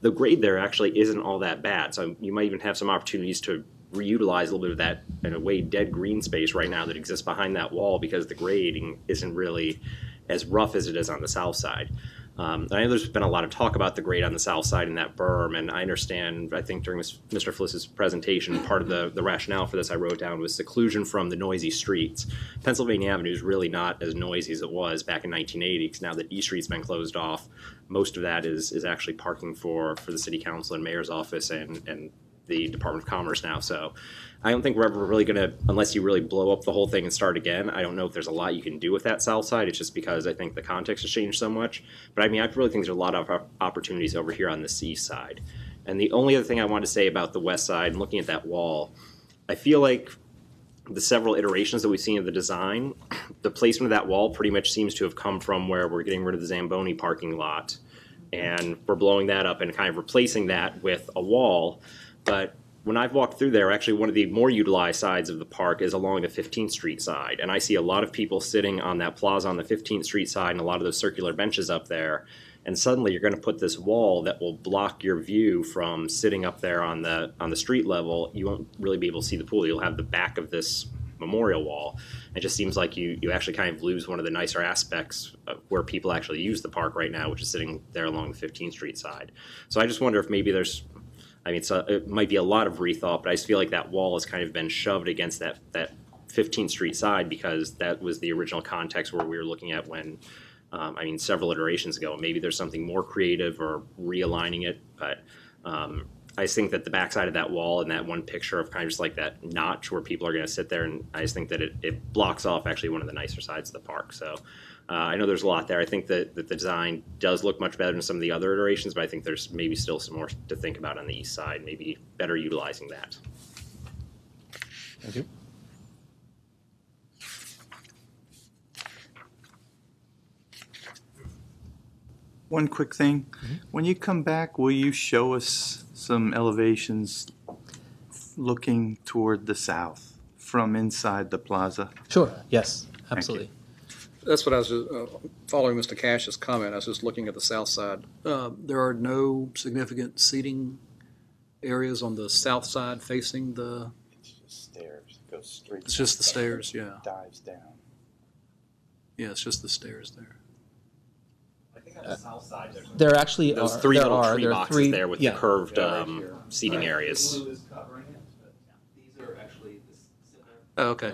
the grade there actually isn't all that bad. So you might even have some opportunities to reutilize a little bit of that, in a way, dead green space right now that exists behind that wall, because the grading isn't really as rough as it is on the south side. I know there's been a lot of talk about the grade on the south side and that berm, and I understand, I think during Mr. Fliss's presentation, part of the rationale for this I wrote down was seclusion from the noisy streets. Pennsylvania Avenue is really not as noisy as it was back in 1980, because now that E Street's been closed off, most of that is actually parking for the city council and mayor's office and the Department of Commerce now. So I don't think we're ever really going to, unless you really blow up the whole thing and start again, I don't know if there's a lot you can do with that south side. It's just because I think the context has changed so much. But I mean, I really think there's a lot of opportunities over here on the sea side. And the only other thing I want to say about the west side and looking at that wall, I feel like the several iterations that we've seen of the design, the placement of that wall pretty much seems to have come from where we're getting rid of the Zamboni parking lot and we're blowing that up and kind of replacing that with a wall. But when I've walked through there, actually one of the more utilized sides of the park is along the 15th Street side. And I see a lot of people sitting on that plaza on the 15th Street side and a lot of those circular benches up there. And suddenly you're going to put this wall that will block your view from sitting up there on the street level. You won't really be able to see the pool. You'll have the back of this memorial wall. It just seems like you actually kind of lose one of the nicer aspects of where people actually use the park right now, which is sitting there along the 15th Street side. So I just wonder if maybe there's, I mean, it might be a lot of rethought, but I just feel like that wall has kind of been shoved against that 15th Street side, because that was the original context where we were looking at when, I mean, several iterations ago. Maybe there's something more creative or realigning it, but I just think that the backside of that wall and that one picture of kind of just like that notch where people are going to sit there, and I just think that it blocks off actually one of the nicer sides of the park. So I know there's a lot there. I think that the design does look much better than some of the other iterations, but I think there's maybe still some more to think about on the east side, maybe better utilizing that. Thank you. One quick thing. Mm-hmm. When you come back, will you show us some elevations looking toward the south from inside the plaza? Sure, yes, absolutely. That's what I was just, following Mr. Cash's comment, I was just looking at the south side. There are no significant seating areas on the south side facing the... It's just stairs. It goes straight. It's just the stairs, yeah. Dives down. Yeah, it's just the stairs there. I think on the south side there actually are... Those three little tree boxes there with the curved seating areas. Blue is covering it, but these are actually similar. Oh, okay.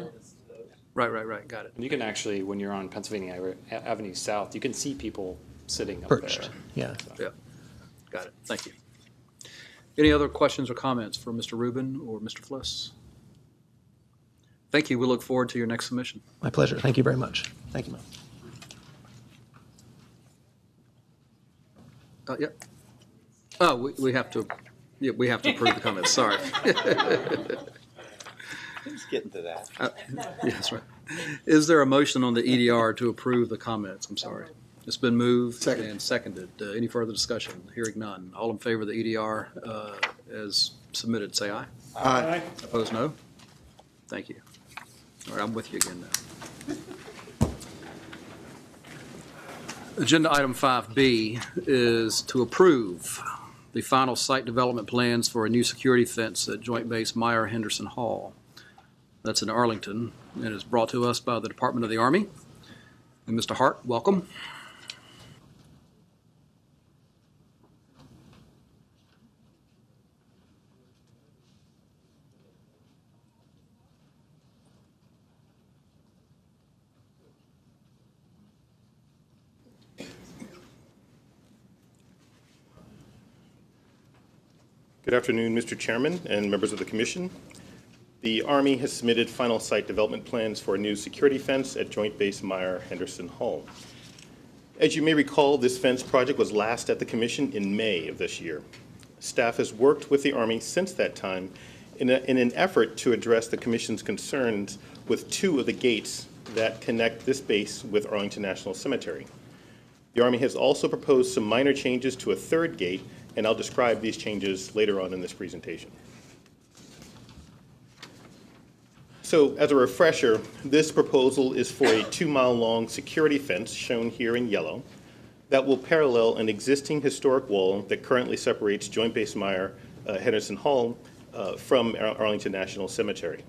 Right, got it. And you can actually, when you're on Pennsylvania Avenue South, you can see people sitting up perched. There. Yeah. So. Yeah, got it. Thank you. Any other questions or comments for Mr. Rubin or Mr. Fliss? Thank you. We look forward to your next submission. My pleasure. Thank you very much. Thank you, ma'am. Yeah. Oh, we have to. Yeah, we have to approve the comments. Sorry. Let's get into that. Yes, right. Is there a motion on the EDR to approve the comments? I'm sorry. It's been moved and seconded. Any further discussion? Hearing none. All in favor of the EDR as submitted, say aye. Aye. Opposed, no? Thank you. All right, I'm with you again now. Agenda item 5B is to approve the final site development plans for a new security fence at Joint Base Myer-Henderson Hall. That's in Arlington, and is brought to us by the Department of the Army. And Mr. Hart, welcome. Good afternoon, Mr. Chairman and members of the Commission. The Army has submitted final site development plans for a new security fence at Joint Base Myer-Henderson Hall. As you may recall, this fence project was last at the Commission in May of this year. Staff has worked with the Army since that time in an effort to address the Commission's concerns with two of the gates that connect this base with Arlington National Cemetery. The Army has also proposed some minor changes to a third gate, and I'll describe these changes later on in this presentation. So, as a refresher, this proposal is for a 2-mile long security fence, shown here in yellow, that will parallel an existing historic wall that currently separates Joint Base Myer-Henderson Hall from Arlington National Cemetery.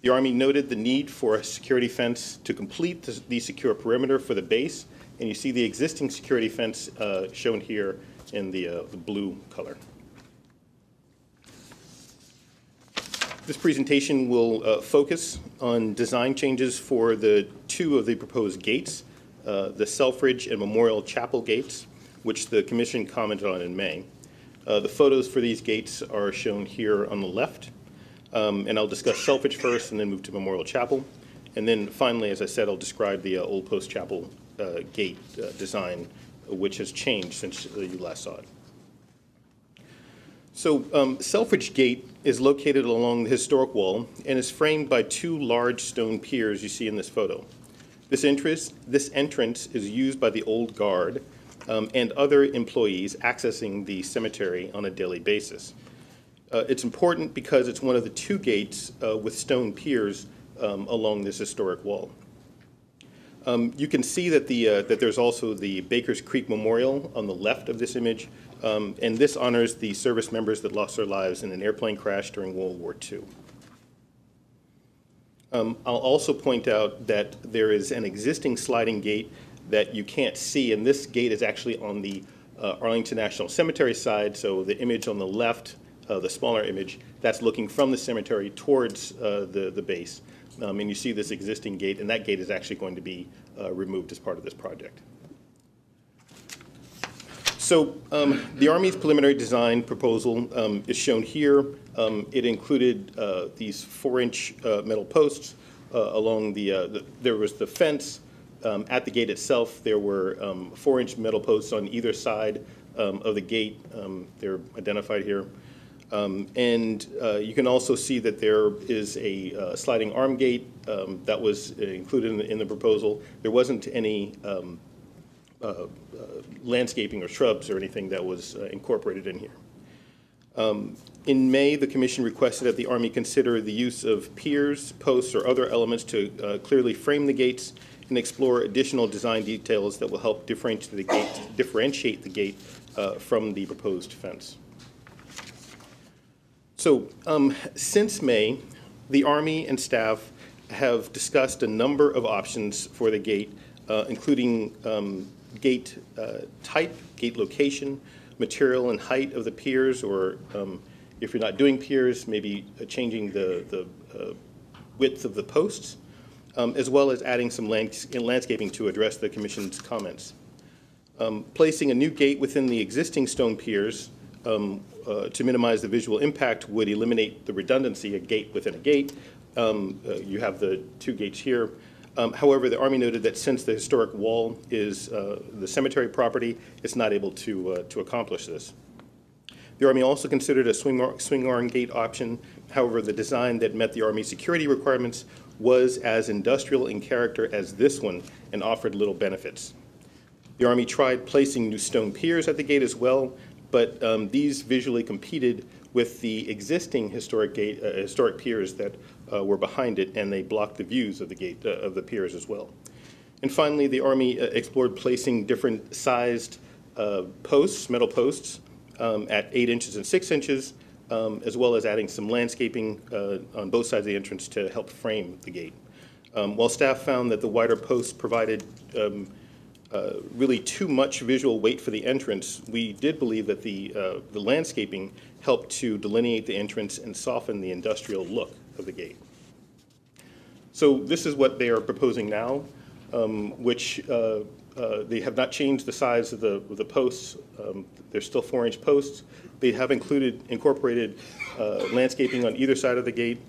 The Army noted the need for a security fence to complete the secure perimeter for the base, and you see the existing security fence shown here in the blue color. This presentation will focus on design changes for the two of the proposed gates, the Selfridge and Memorial Chapel Gates, which the Commission commented on in May. The photos for these gates are shown here on the left, and I'll discuss Selfridge first and then move to Memorial Chapel. And then finally, as I said, I'll describe the Old Post Chapel gate design, which has changed since you last saw it. So Selfridge Gate is located along the historic wall and is framed by two large stone piers you see in this photo. This entrance is used by the Old Guard and other employees accessing the cemetery on a daily basis. It's important because it's one of the two gates with stone piers along this historic wall. You can see that, there's also the Baker's Creek Memorial on the left of this image, and this honors the service members that lost their lives in an airplane crash during World War II. I'll also point out that there is an existing sliding gate that you can't see, and this gate is actually on the Arlington National Cemetery side, so the image on the left, the smaller image, that's looking from the cemetery towards the base. And you see this existing gate, and that gate is actually going to be removed as part of this project. So the Army's preliminary design proposal is shown here. It included these 4-inch metal posts along there was the fence. At the gate itself, there were 4-inch metal posts on either side of the gate. They're identified here. And you can also see that there is a sliding arm gate that was included in the proposal. There wasn't any landscaping or shrubs or anything that was incorporated in here. In May, the Commission requested that the Army consider the use of piers, posts, or other elements to clearly frame the gates and explore additional design details that will help differentiate the gate from the proposed fence. So since May, the Army and staff have discussed a number of options for the gate, including gate type, gate location, material and height of the piers, or if you're not doing piers, maybe changing the width of the posts, as well as adding some landscaping to address the Commission's comments. Placing a new gate within the existing stone piers to minimize the visual impact would eliminate the redundancy, a gate within a gate. You have the two gates here. However, the Army noted that since the historic wall is the cemetery property, it's not able to accomplish this. The Army also considered a swing arm gate option. However, the design that met the Army security requirements was as industrial in character as this one and offered little benefits. The Army tried placing new stone piers at the gate as well, but these visually competed with the existing historic piers that were behind it, and they blocked the views of the gate of the piers as well. And finally, the Army explored placing different sized posts, metal posts, at 8 inches and 6 inches, as well as adding some landscaping on both sides of the entrance to help frame the gate. While staff found that the wider posts provided really too much visual weight for the entrance, we did believe that the landscaping helped to delineate the entrance and soften the industrial look of the gate. So this is what they are proposing now, which They have not changed the size of the posts. They're still 4-inch posts. They have incorporated landscaping on either side of the gate.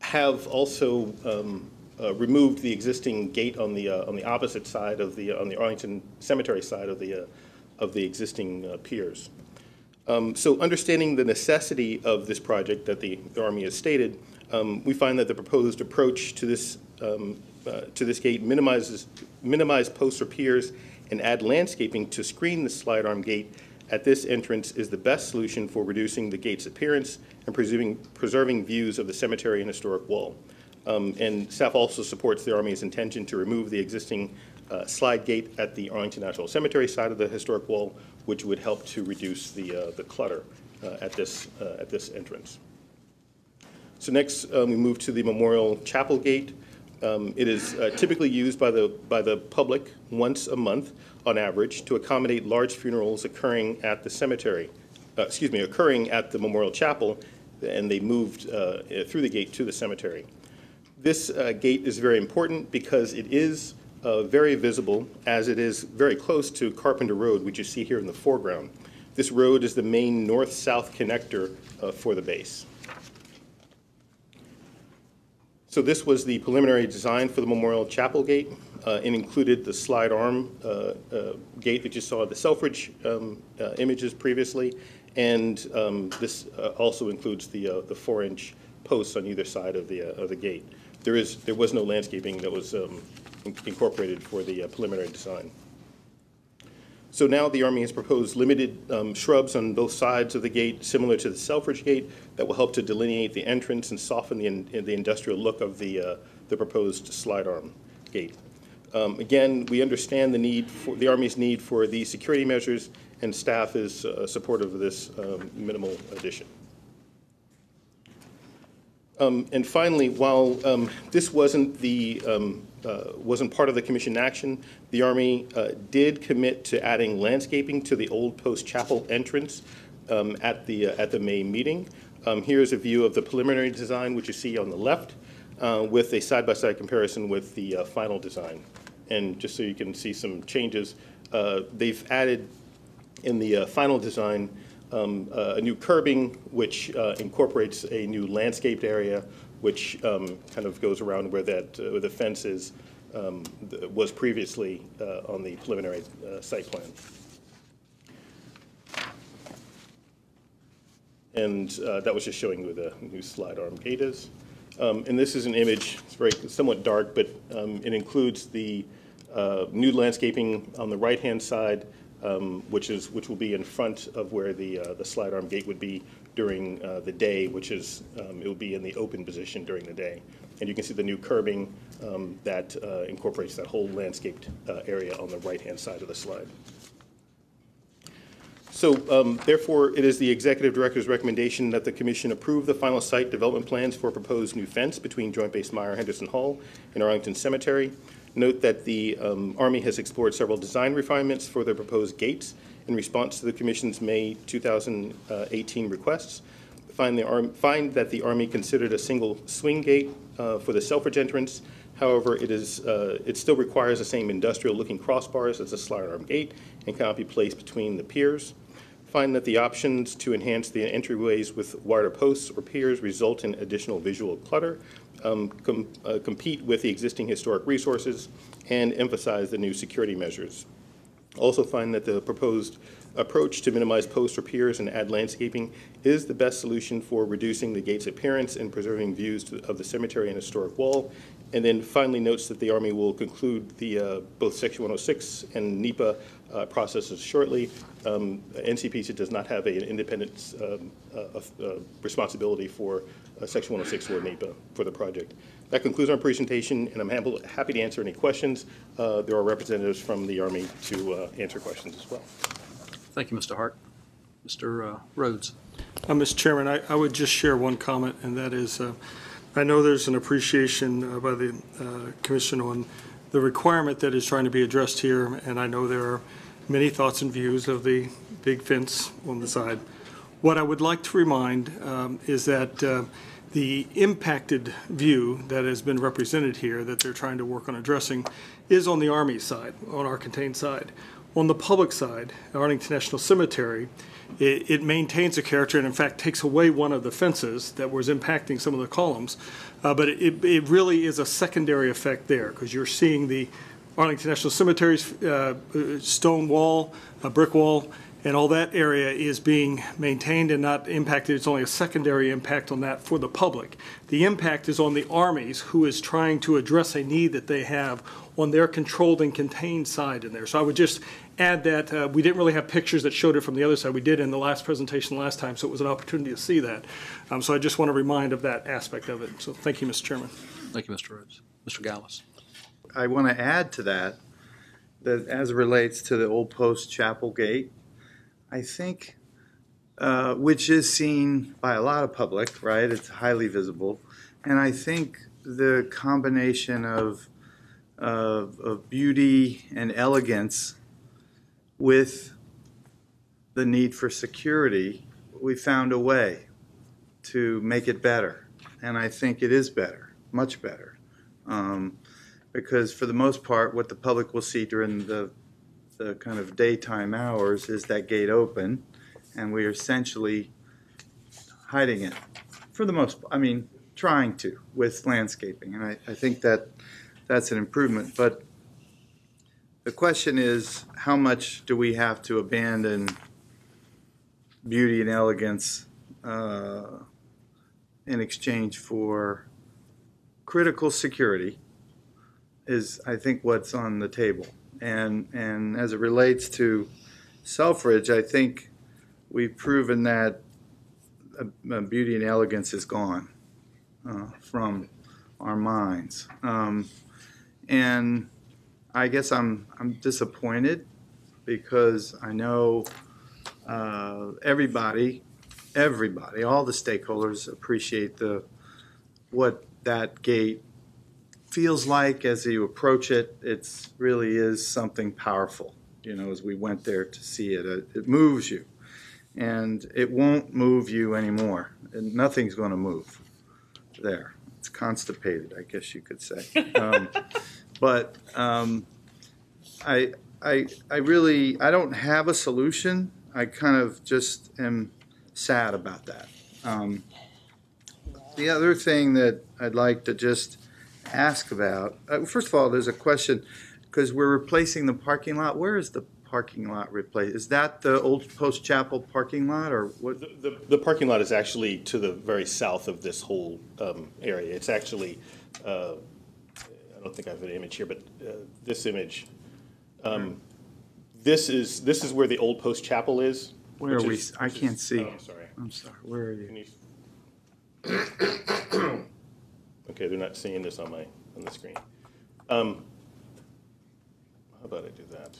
Have also removed the existing gate on the opposite side of the Arlington Cemetery side of the existing piers. So, understanding the necessity of this project that the Army has stated, we find that the proposed approach to this gate minimize posts or piers and add landscaping to screen the slide arm gate at this entrance is the best solution for reducing the gate's appearance and preserving views of the cemetery and historic wall. And staff also supports the Army's intention to remove the existing slide gate at the Arlington National Cemetery side of the historic wall, which would help to reduce the clutter at this entrance. So next, we move to the Memorial Chapel Gate. It is typically used by the public once a month on average to accommodate large funerals occurring at the cemetery, occurring at the Memorial Chapel, and they moved through the gate to the cemetery. This gate is very important because it is very visible, as it is very close to Carpenter Road, which you see here in the foreground. This road is the main north-south connector for the base. So this was the preliminary design for the Memorial Chapel Gate. It included the slide arm gate that you saw in the Selfridge images previously, and this also includes the 4-inch posts on either side of the gate. There was no landscaping that was incorporated for the preliminary design. So now the Army has proposed limited shrubs on both sides of the gate, similar to the Selfridge Gate, that will help to delineate the entrance and soften the industrial look of the proposed slide arm gate. Again, we understand the need for the Army's need for these security measures, and staff is supportive of this minimal addition. And finally, while this wasn't part of the commission action, the Army did commit to adding landscaping to the Old Post Chapel entrance at the May meeting. Here's a view of the preliminary design, which you see on the left, with a side-by-side comparison with the final design. And just so you can see some changes, they've added in the final design a new curbing, which incorporates a new landscaped area, which kind of goes around where that where the fence is was previously on the preliminary site plan. And that was just showing where the new slide arm gate is. And this is an image. It's very somewhat dark, but it includes the new landscaping on the right-hand side. Which will be in front of where the slide arm gate would be during the day, which is it will be in the open position during the day, and you can see the new curbing that incorporates that whole landscaped area on the right-hand side of the slide. So, therefore, it is the Executive Director's recommendation that the Commission approve the final site development plans for a proposed new fence between Joint Base Myer-Henderson Hall and Arlington Cemetery. Note that the Army has explored several design refinements for their proposed gates in response to the Commission's May 2018 requests. Find that the Army considered a single swing gate for the Selfridge entrance. However, it still requires the same industrial-looking crossbars as the slide arm gate and cannot be placed between the piers. Find that the options to enhance the entryways with wider posts or piers result in additional visual clutter, compete with the existing historic resources, and emphasize the new security measures. Also find that the proposed approach to minimize posts or piers and add landscaping is the best solution for reducing the gate's appearance and preserving views of the cemetery and historic wall. And then finally notes that the Army will conclude the, both Section 106 and NEPA processes shortly. NCPC does not have an independent responsibility for Section 106 or NEPA for the project. That concludes our presentation, and I'm happy to answer any questions. There are representatives from the Army to answer questions as well. Thank you, Mr. Hart. Mr. Rhodes. Mr. Chairman, I would just share one comment, and that is I know there's an appreciation by the Commission on the requirement that is trying to be addressed here, and I know there are many thoughts and views of the big fence on the side. What I would like to remind is that The impacted view that has been represented here that they're trying to work on addressing is on the Army side, on our contained side. On the public side, Arlington National Cemetery, it maintains a character and in fact takes away one of the fences that was impacting some of the columns, but it really is a secondary effect there because you're seeing the Arlington National Cemetery's stone wall, a brick wall, and all that area is being maintained and not impacted. It's only a secondary impact on that for the public. The impact is on the Army's, who is trying to address a need that they have on their controlled and contained side in there. So I would just add that we didn't really have pictures that showed it from the other side. We did in the last presentation last time, so it was an opportunity to see that. So I just want to remind of that aspect of it. So thank you, Mr. Chairman. Thank you, Mr. Rhodes. Mr. Gallus. I want to add to that as it relates to the Old Post Chapel Gate, I think, which is seen by a lot of public, right? It's highly visible. And I think the combination of beauty and elegance with the need for security, we found a way to make it better. And I think it is better, much better. Because for the most part, what the public will see during the kind of daytime hours is that gate open, and we are essentially hiding it for the most part. I mean, trying to with landscaping, and I think that that's an improvement. But the question is, how much do we have to abandon beauty and elegance in exchange for critical security is, I think, what's on the table. And as it relates to Selfridge, I think we've proven that beauty and elegance is gone from our minds. And I guess I'm disappointed because I know everybody, all the stakeholders appreciate what that gate feels like as you approach it. It really is something powerful, you know, as we went there to see it. It moves you, and it won't move you anymore. And nothing's going to move there. It's constipated, I guess you could say. But I don't have a solution. I kind of just am sad about that. The other thing that I'd like to just ask about, first of all, there's a question because we're replacing the parking lot. Where is the parking lot replaced? Is that the Old Post Chapel parking lot, or what? The parking lot is actually to the very south of this whole area. It's actually I don't think I have an image here, but this image, this is where the Old Post Chapel is. Where are we? I can't see. Oh, I'm sorry. Where are you? Okay, they're not seeing this on the screen. How about I do that?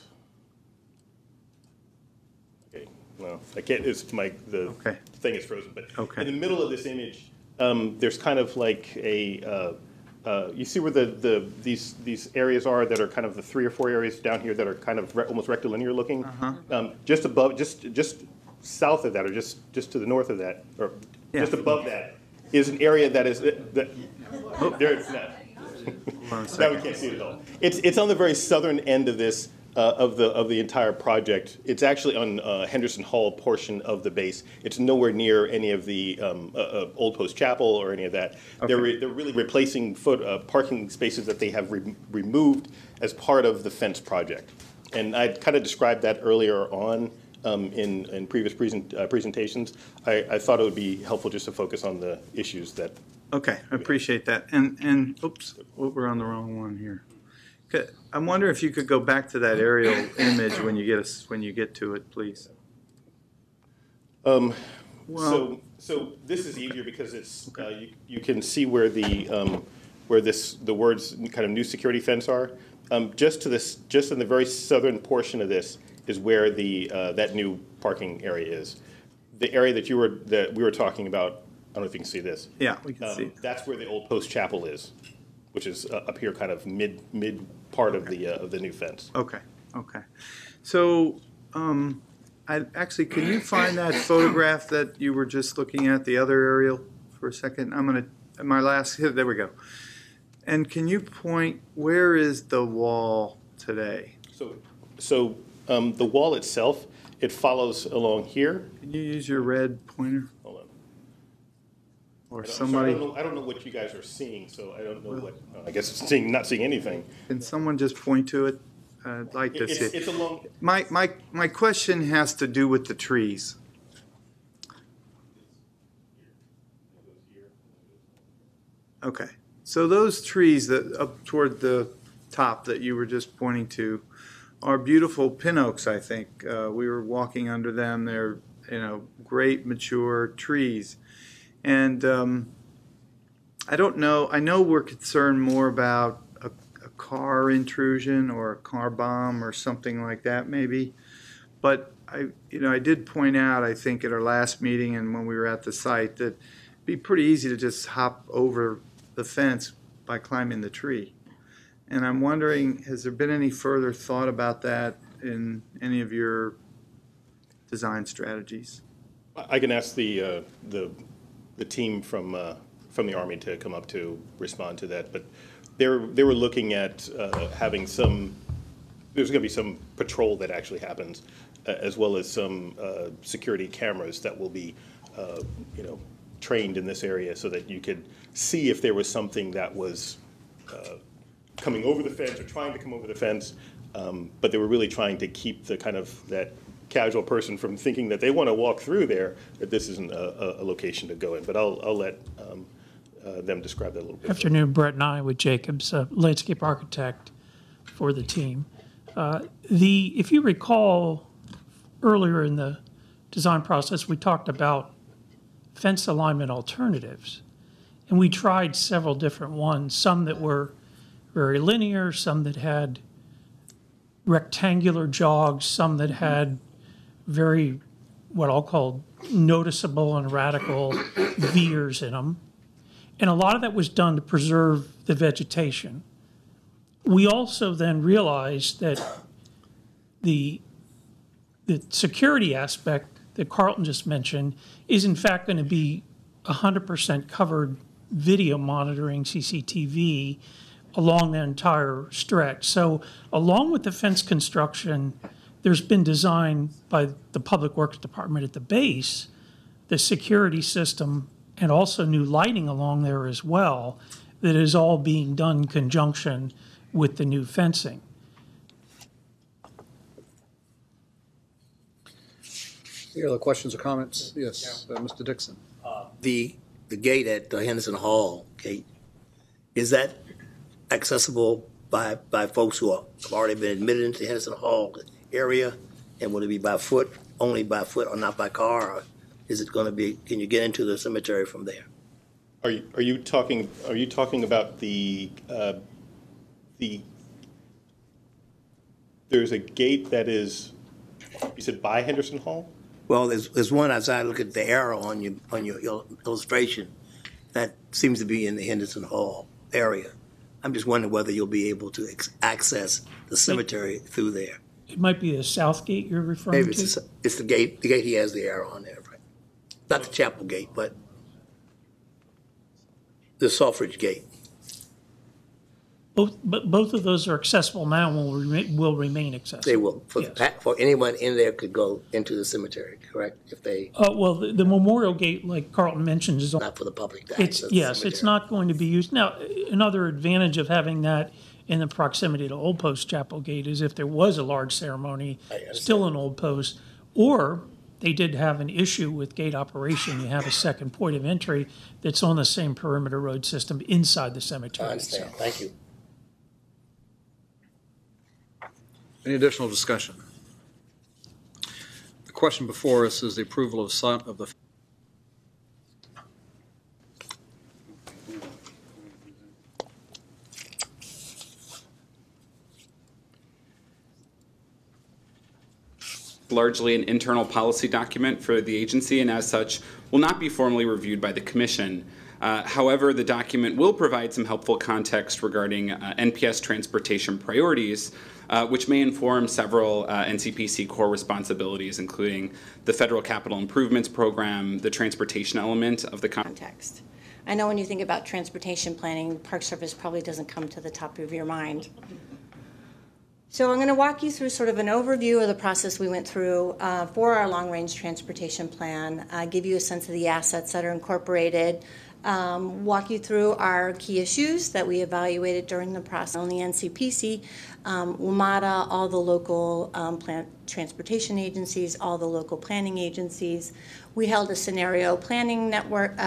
Okay, no, I can't. It's the thing is frozen. But okay. In the middle of this image, there's kind of like a you see where these areas are that are kind of the 3 or 4 areas down here that are kind of almost rectilinear looking. Uh-huh. Just above, just south of that, or just to the north of that, or yeah, just above that, is an area that is there. It's not. Now we can't see it at all. It's on the very southern end of this of the entire project. It's actually on Henderson Hall portion of the base. It's nowhere near any of the Old Post Chapel or any of that. Okay. They're really replacing parking spaces that they have removed as part of the fence project. And I kind of described that earlier on. In previous presentations, I thought it would be helpful just to focus on the issues that. Okay, I appreciate that. And oops, we're on the wrong one here. I wonder if you could go back to that aerial image when you get to it, please. So this is easier because it's you can see where the the words kind of new security fence are. Just in the very southern portion of this is where the that new parking area is. The area that we were talking about, I don't know if you can see this. Yeah, we can see. That's where the Old Post Chapel is, which is up here, kind of mid part of the new fence. Okay. So, I actually, can you find that photograph that you were just looking at, the other aerial? for a second. I'm going to, my last, there we go. And can you point, where is the wall today? So the wall itself, it follows along here. Can you use your red pointer? Hold on. Or somebody. So I don't know what you guys are seeing, so I don't know I guess seeing, not seeing anything. Can someone just point to it? I'd like to see. It's along. My question has to do with the trees. Okay. So those trees that up toward the top that you were just pointing to are beautiful pin oaks, I think. We were walking under them. They're, you know, great mature trees. And I don't know. I know we're concerned more about a car intrusion or a car bomb or something like that maybe. But I did point out, I think, at our last meeting and when we were at the site that it'd be pretty easy to just hop over the fence by climbing the tree. And I'm wondering, has there been any further thought about that in any of your design strategies? I can ask the team from the Army to come up to respond to that. But they were looking at having some, there's going to be some patrol that actually happens, as well as some security cameras that will be, trained in this area so that you could see if there was something that was coming over the fence or trying to come over the fence. But they were really trying to keep the kind of that casual person from thinking that they want to walk through there, that this isn't a location to go in. But I'll let them describe that a little bit. Afternoon, Brett and I with Jacobs, landscape architect for the team. If you recall, earlier in the design process, we talked about fence alignment alternatives. And we tried several different ones, some that were very linear, some that had rectangular jogs, some that had very, what I'll call noticeable and radical veers in them. And a lot of that was done to preserve the vegetation. We also then realized that the security aspect that Carlton just mentioned is in fact going to be 100% covered video monitoring CCTV along the entire stretch. So along with the fence construction, there's been designed by the Public Works Department at the base, the security system, and also new lighting along there as well, that is all being done in conjunction with the new fencing. Any other questions or comments? Yes, Mr. Dixon. The gate at Henderson Hall gate, is that accessible by folks who have already been admitted into the Henderson Hall area? And would it be by foot, only by foot, or not by car? Or is it going to be? Can you get into the cemetery from there? Are you talking about the? There's a gate that is, you said, by Henderson Hall. Well, there's one, as I look at the arrow on your illustration, that seems to be in the Henderson Hall area. I'm just wondering whether you'll be able to access the cemetery through there. It might be the south gate you're referring to? Maybe it's the gate he has the arrow on there, right? Not the chapel gate, but the Selfridge Gate. Both of those are accessible now and will remain accessible. They will. For anyone in there could go into the cemetery, correct? If they. Well, the memorial gate, like Carlton mentioned, is not for the public. It's not going to be used now. Another advantage of having that in the proximity to Old Post Chapel Gate is if there was a large ceremony, still in Old Post, or they did have an issue with gate operation. You have a second point of entry that's on the same perimeter road system inside the cemetery. I understand. So. Thank you. Any additional discussion? The question before us is the approval of the. Largely an internal policy document for the agency, and as such will not be formally reviewed by the Commission. However, the document will provide some helpful context regarding NPS transportation priorities, which may inform several NCPC core responsibilities, including the Federal Capital Improvements Program, the transportation element of the context. I know when you think about transportation planning, the Park Service probably doesn't come to the top of your mind. So I'm going to walk you through sort of an overview of the process we went through for our long-range transportation plan, give you a sense of the assets that are incorporated, walk you through our key issues that we evaluated during the process on the NCPC, WMATA, all the local transportation agencies, all the local planning agencies. We held a scenario planning network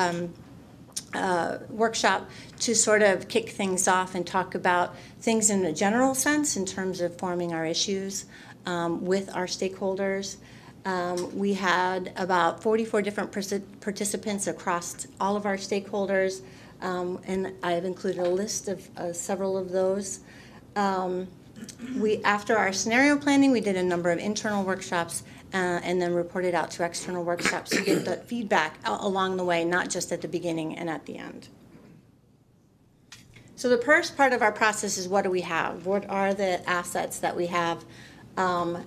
workshop to sort of kick things off and talk about things in a general sense in terms of forming our issues with our stakeholders. We had about 44 different participants across all of our stakeholders, and I've included a list of several of those. After our scenario planning, we did a number of internal workshops and then reported out to external workshops to get the feedback along the way, not just at the beginning and at the end. So the first part of our process is what do we have? What are the assets that we have?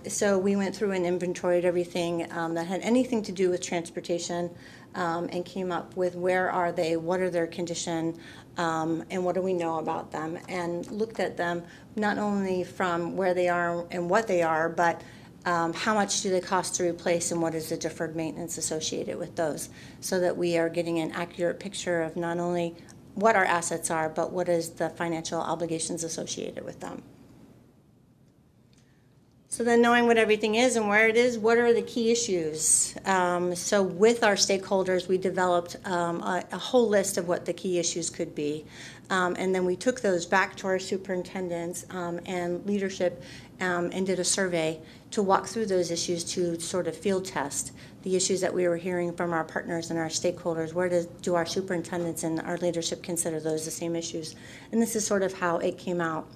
So we went through and inventoried everything that had anything to do with transportation and came up with where are they, what are their condition, and what do we know about them, and looked at them not only from where they are and what they are, but how much do they cost to replace and what is the deferred maintenance associated with those, so that we are getting an accurate picture of not only what our assets are, but what is the financial obligations associated with them. So then knowing what everything is and where it is, what are the key issues? So with our stakeholders, we developed a whole list of what the key issues could be. And then we took those back to our superintendents and leadership and did a survey to walk through those issues to sort of field test the issues that we were hearing from our partners and our stakeholders. Where do our superintendents and our leadership consider those the same issues? And this is sort of how it came out,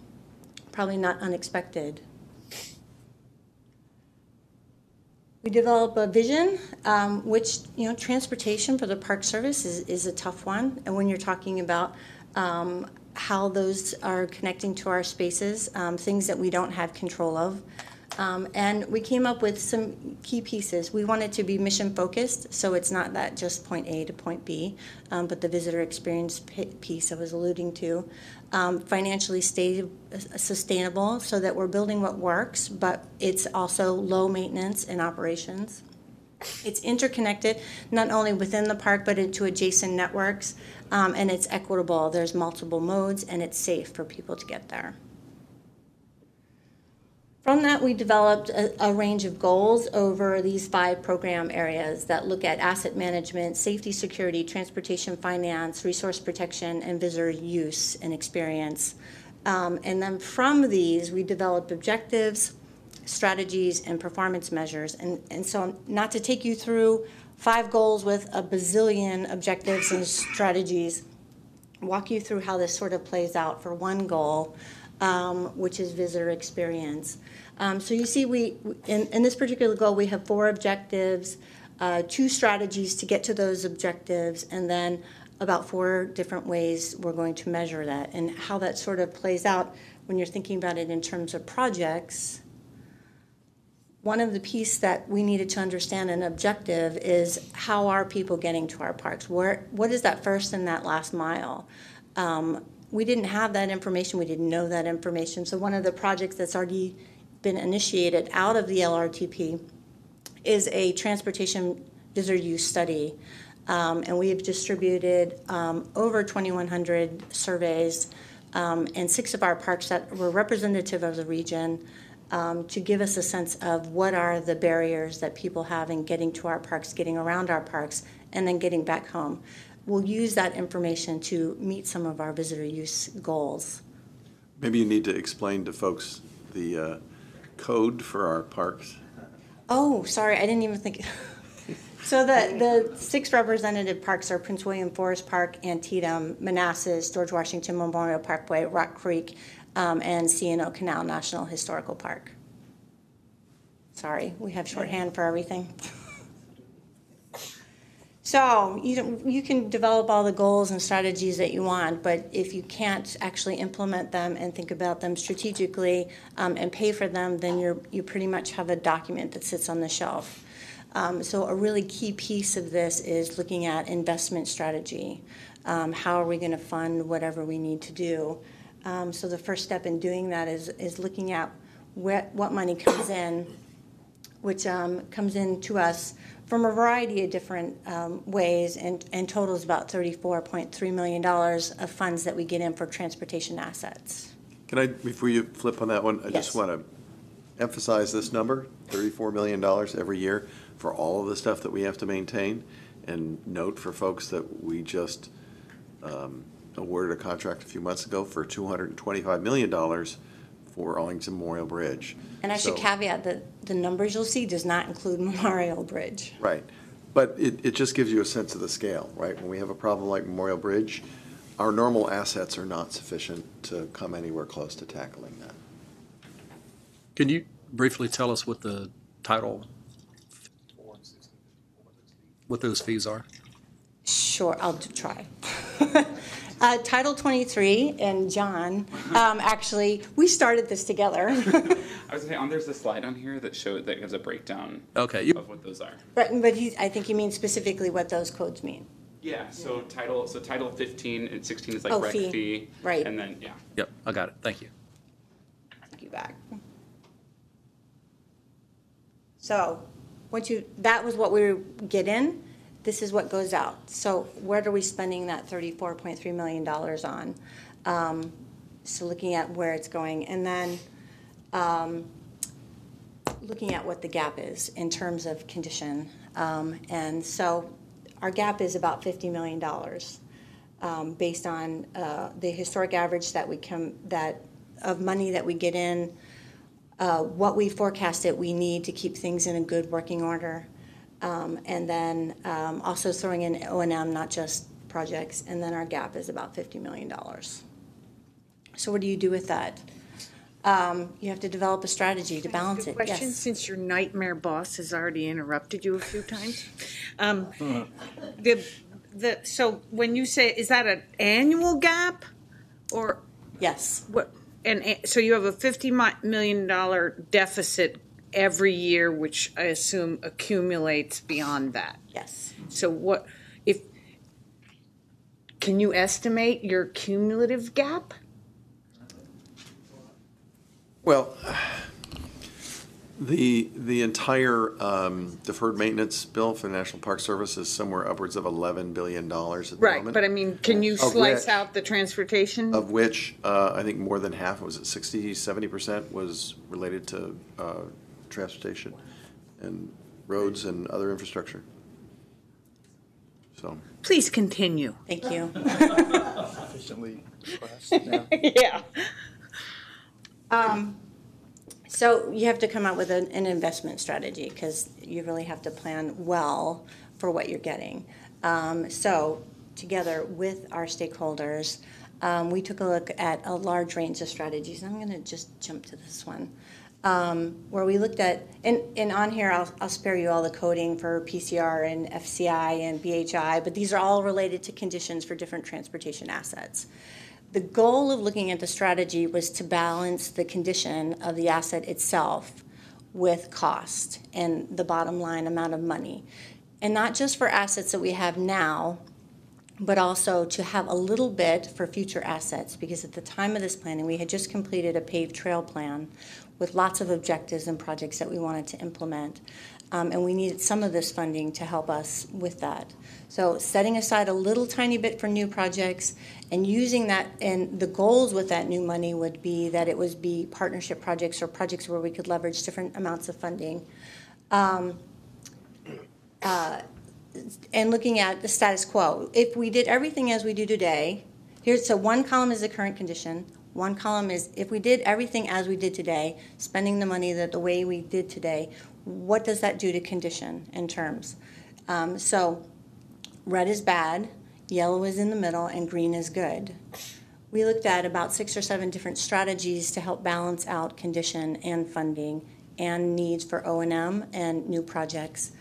probably not unexpected. We develop a vision, which, you know, transportation for the Park Service is a tough one. And when you're talking about how those are connecting to our spaces, things that we don't have control of. And we came up with some key pieces. We wanted to be mission focused, so it's not that just point A to point B, but the visitor experience piece I was alluding to. Financially sustainable, so that we're building what works, but it's also low maintenance and operations. It's interconnected, not only within the park, but into adjacent networks, and it's equitable. There's multiple modes, and it's safe for people to get there. From that, we developed a range of goals over these 5 program areas that look at asset management, safety, security, transportation, finance, resource protection, and visitor use and experience. And then from these, we developed objectives, strategies, and performance measures. And so not to take you through 5 goals with a bazillion objectives and strategies, walk you through how this sort of plays out for one goal, which is visitor experience. So you see we, in this particular goal, we have 4 objectives, 2 strategies to get to those objectives, and then about 4 different ways we're going to measure that. And how that sort of plays out when you're thinking about it in terms of projects, one of the pieces that we needed to understand an objective is how are people getting to our parks? Where, what is that first and that last mile? We didn't have that information, we didn't know that information, so one of the projects that's already been initiated out of the LRTP is a transportation visitor use study, and we have distributed over 2,100 surveys in 6 of our parks that were representative of the region to give us a sense of what are the barriers that people have in getting to our parks, getting around our parks, and then getting back home. We'll use that information to meet some of our visitor use goals. Maybe you need to explain to folks the code for our parks. Oh, sorry, I didn't even think. So the 6 representative parks are Prince William Forest Park, Antietam, Manassas, George Washington Memorial Parkway, Rock Creek, and C&O Canal National Historical Park. Sorry, we have shorthand for everything. So you can develop all the goals and strategies that you want, but if you can't actually implement them and think about them strategically and pay for them, then you pretty much have a document that sits on the shelf. So a really key piece of this is looking at investment strategy. How are we going to fund whatever we need to do? So the first step in doing that is looking at what money comes in, which comes in to us from a variety of different ways and totals about $34.3 million of funds that we get in for transportation assets. Can I, before you flip on that one, I just want to emphasize this number, $34 million every year for all of the stuff that we have to maintain. And note for folks that we just awarded a contract a few months ago for $225 million for Arlington Memorial Bridge. And I should caveat that the numbers you'll see does not include Memorial Bridge. Right. But it just gives you a sense of the scale, right? When we have a problem like Memorial Bridge, our normal assets are not sufficient to come anywhere close to tackling that. Can you briefly tell us what the title, what those fees are? Sure, I'll try. Title 23 and John, actually, we started this together. I was saying, there's a slide on here that showed that gives a breakdown of what those are. Right, but I think you mean specifically what those codes mean. Yeah. So title 15 and 16 is like rec fee, right? And then Yep, I got it. Thank you. Thank you back. So once that was what we get in. This is what goes out. So where are we spending that $34.3 million on? So looking at where it's going, and then looking at what the gap is in terms of condition. And so our gap is about $50 million based on the historic average that we of money that we get in, what we forecast that we need to keep things in a good working order. And then also throwing in O&M, not just projects, and then our gap is about $50 million. So what do you do with that? You have to develop a strategy to balance it. Question, since your nightmare boss has already interrupted you a few times. So when you say, is that an annual gap? Or yes. What, and so you have a $50 million deficit every year, which I assume accumulates beyond that. Yes. So what if, can you estimate your cumulative gap? Well, the entire deferred maintenance bill for the National Park Service is somewhere upwards of $11 billion at the moment. Right, but I mean, can you slice out the transportation? Of which I think more than half, was it 70% was related to transportation and roads and other infrastructure. So please continue. Thank you. Efficiently pressed now. Yeah. So you have to come up with an investment strategy because you really have to plan well for what you're getting. So together with our stakeholders, we took a look at a large range of strategies. I'm going to just jump to this one. Where we looked at, and on here I'll spare you all the coding for PCR and FCI and BHI, but these are all related to conditions for different transportation assets. The goal of looking at the strategy was to balance the condition of the asset itself with cost and the bottom line amount of money. And not just for assets that we have now, but also to have a little bit for future assets, because at the time of this planning, we had just completed a paved trail plan with lots of objectives and projects that we wanted to implement. And we needed some of this funding to help us with that. So setting aside a little tiny bit for new projects and using that, and the goals with that new money would be that it would be partnership projects or projects where we could leverage different amounts of funding. And looking at the status quo. If we did everything as we do today, so one column is the current condition, one column is if we did everything as we did today, spending the money the way we did today, what does that do to condition in terms? So red is bad, yellow is in the middle, and green is good. We looked at about 6 or 7 different strategies to help balance out condition and funding and needs for O&M and new projects.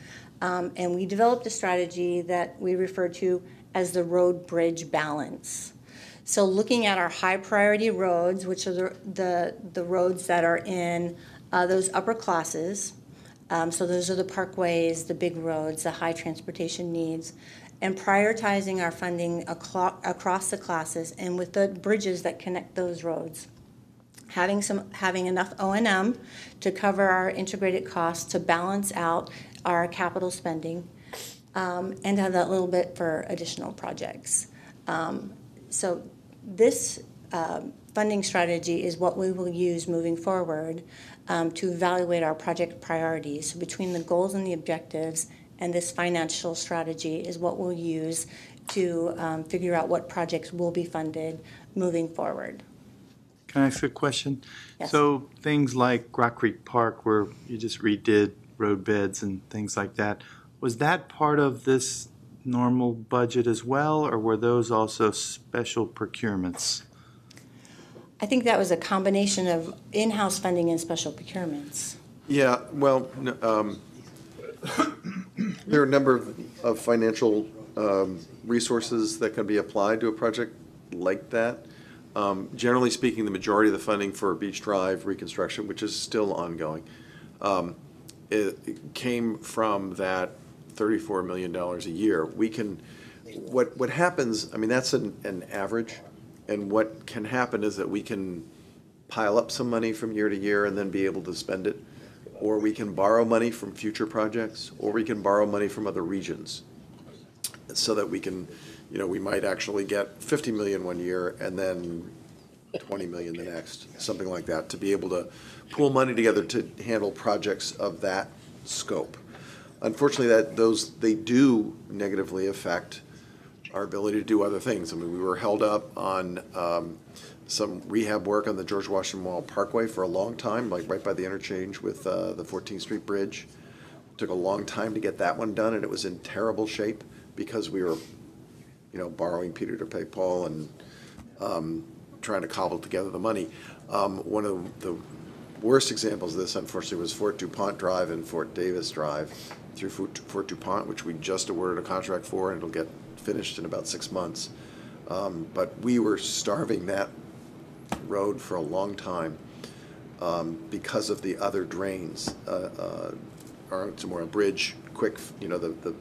And we developed a strategy that we refer to as the road bridge balance. So looking at our high priority roads, which are the roads that are in those upper classes, So those are the parkways, the big roads, the high transportation needs, and prioritizing our funding across the classes and with the bridges that connect those roads. Having enough O&M to cover our integrated costs to balance out our capital spending, and have that little bit for additional projects. So this funding strategy is what we will use moving forward to evaluate our project priorities. So between the goals and the objectives and this financial strategy is what we'll use to figure out what projects will be funded moving forward. Can I ask a question? Yes. So things like Rock Creek Park, where you just redid road beds and things like that, was that part of this normal budget as well, or were those also special procurements? I think that was a combination of in-house funding and special procurements. Yeah, well, there are a number of financial resources that can be applied to a project like that. Generally speaking, the majority of the funding for Beach Drive reconstruction, which is still ongoing, it came from that $34 million a year. We can, what happens, I mean, that's an average, and what can happen is that we can pile up some money from year to year and then be able to spend it, or we can borrow money from future projects, or we can borrow money from other regions so that we can, you know, we might actually get $50 million one year and then $20 million the next, something like that, to be able to pool money together to handle projects of that scope. Unfortunately, they do negatively affect our ability to do other things. I mean, we were held up on some rehab work on the George Washington Mall Parkway for a long time, like right by the interchange with the 14th Street Bridge. It took a long time to get that one done, and it was in terrible shape because we were, you know, borrowing Peter to pay Paul and trying to cobble together the money. One of the worst examples of this, unfortunately, was Fort DuPont Drive and Fort Davis Drive through Fort DuPont, which we just awarded a contract for, and it'll get finished in about 6 months. But we were starving that road for a long time because of the other drains. Arlington Memorial Bridge, quick, you know, the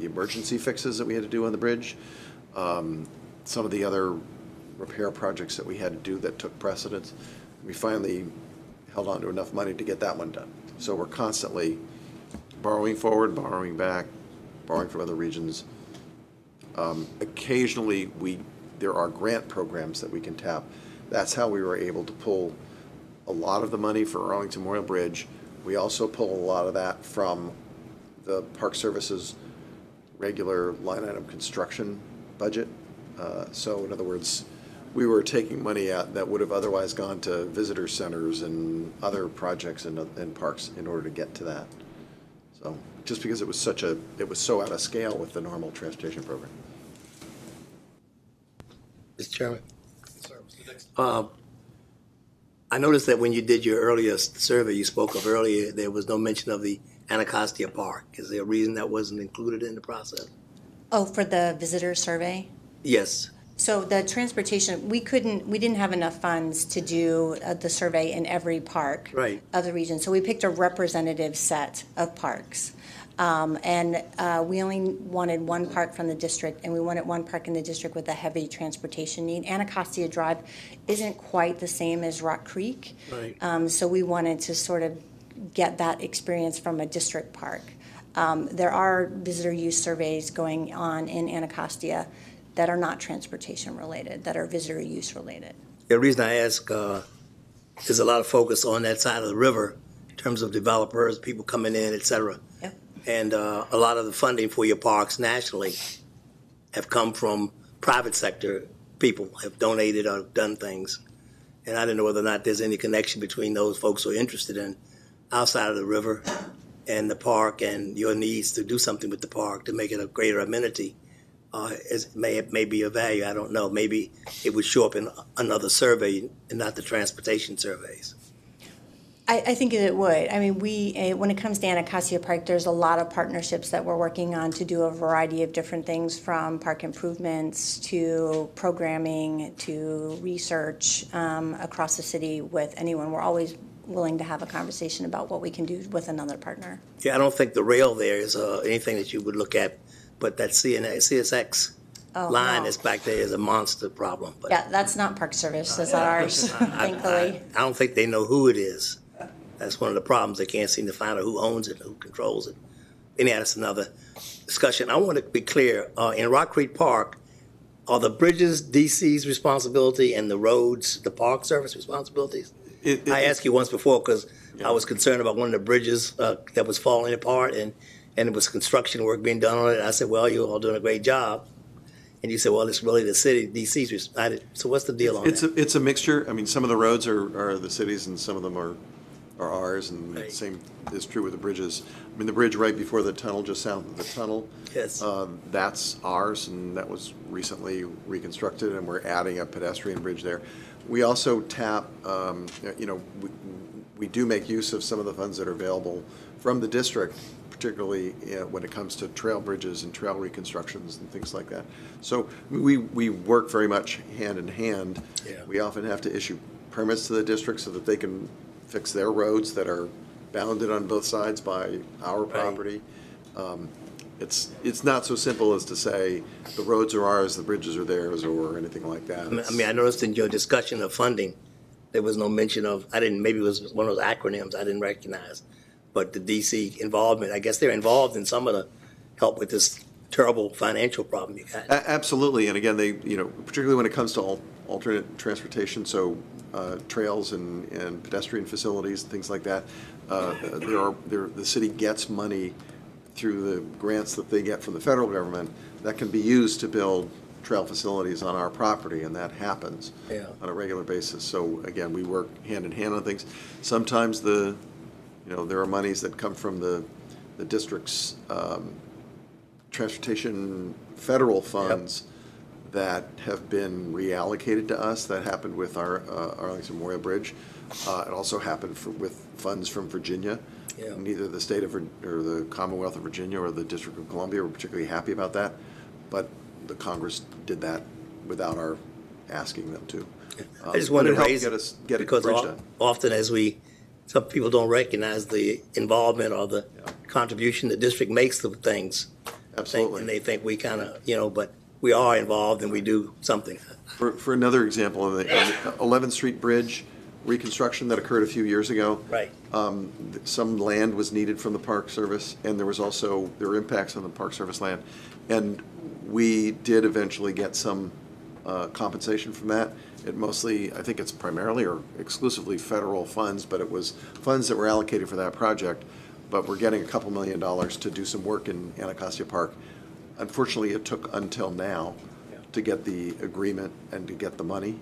emergency fixes that we had to do on the bridge, some of the other repair projects that we had to do that took precedence. We finally held on to enough money to get that one done. So we're constantly borrowing forward, borrowing back, borrowing from other regions. Occasionally, there are grant programs that we can tap. That's how we were able to pull a lot of the money for Arlington Memorial Bridge. We also pull a lot of that from the Park Service's regular line item construction budget. So in other words, we were taking money out that would have otherwise gone to visitor centers and other projects and parks in order to get to that. So just because it was so out of scale with the normal transportation program. Mr. Chairman, I noticed that when you did your earlier survey you spoke of earlier, there was no mention of the Anacostia Park. Is there a reason that wasn't included in the process? Oh, for the visitor survey? Yes. So the transportation, we didn't have enough funds to do the survey in every park of the region. So we picked a representative set of parks. We only wanted one park from the district, and we wanted one park in the district with a heavy transportation need. Anacostia Drive isn't quite the same as Rock Creek. Right. So we wanted to sort of get that experience from a district park. There are visitor use surveys going on in Anacostia that are not transportation related, that are visitor use related. The reason I ask is a lot of focus on that side of the river in terms of developers, people coming in, et cetera. Yep. And a lot of the funding for your parks nationally have come from private sector people, have donated or done things. And I don't know whether or not there's any connection between those folks who are interested in outside of the river and the park and your needs to do something with the park to make it a greater amenity. It may be of value. I don't know. Maybe it would show up in another survey and not the transportation surveys. I think it would. I mean, when it comes to Anacostia Park, there's a lot of partnerships that we're working on to do a variety of different things, from park improvements to programming to research across the city with anyone. We're always willing to have a conversation about what we can do with another partner. Yeah, I don't think the rail there is anything that you would look at, but that CSX line is back there is a monster problem. But yeah, that's not Park Service. That's not ours, thankfully. I don't think they know who it is. That's one of the problems. They can't seem to find out who owns it and who controls it. Anyhow, that's another discussion. I want to be clear. In Rock Creek Park, are the bridges DC's responsibility and the roads the Park Service responsibilities? I asked you once before because I was concerned about one of the bridges that was falling apart and it was construction work being done on it. And I said, well, you're all doing a great job. And you said, well, it's really the city, DC's responsibility. So what's the deal on that? It's a mixture. I mean, some of the roads are the cities and some of them are ours, and the same is true with the bridges. I mean, the bridge right before the tunnel, just south of the tunnel, that's ours, and that was recently reconstructed, and we're adding a pedestrian bridge there. We also tap, we do make use of some of the funds that are available from the district, particularly when it comes to trail bridges and trail reconstructions and things like that. So we work very much hand in hand. Yeah. We often have to issue permits to the district so that they can fix their roads that are bounded on both sides by our property. It's not so simple as to say the roads are ours, the bridges are theirs, or anything like that. I mean, I noticed in your discussion of funding, there was no mention of, maybe it was one of those acronyms I didn't recognize, but the DC involvement, I guess they're involved in some of the help with this terrible financial problem you got. Absolutely, and again, they, particularly when it comes to alternate transportation, so trails and pedestrian facilities, things like that. The city gets money through the grants that they get from the federal government that can be used to build trail facilities on our property, and that happens on a regular basis. So again, we work hand in hand on things. Sometimes there are monies that come from the district's transportation federal funds that have been reallocated to us. That happened with our Arlington Memorial Bridge. It also happened with funds from Virginia. Yeah. Neither the state of or the Commonwealth of Virginia or the District of Columbia were particularly happy about that, but the Congress did that without our asking them to. I just wanted to raise it because often some people don't recognize the involvement or the contribution the district makes to things. Absolutely. And they think we kind of, but we are involved and we do something. For another example, of the 11th Street Bridge reconstruction that occurred a few years ago. Right. Some land was needed from the Park Service, and there were impacts on the Park Service land. And we did eventually get some compensation from that. It mostly, I think it's primarily or exclusively federal funds, but it was funds that were allocated for that project. But we're getting a couple $1 million to do some work in Anacostia Park. Unfortunately, it took until now to get the agreement and to get the money.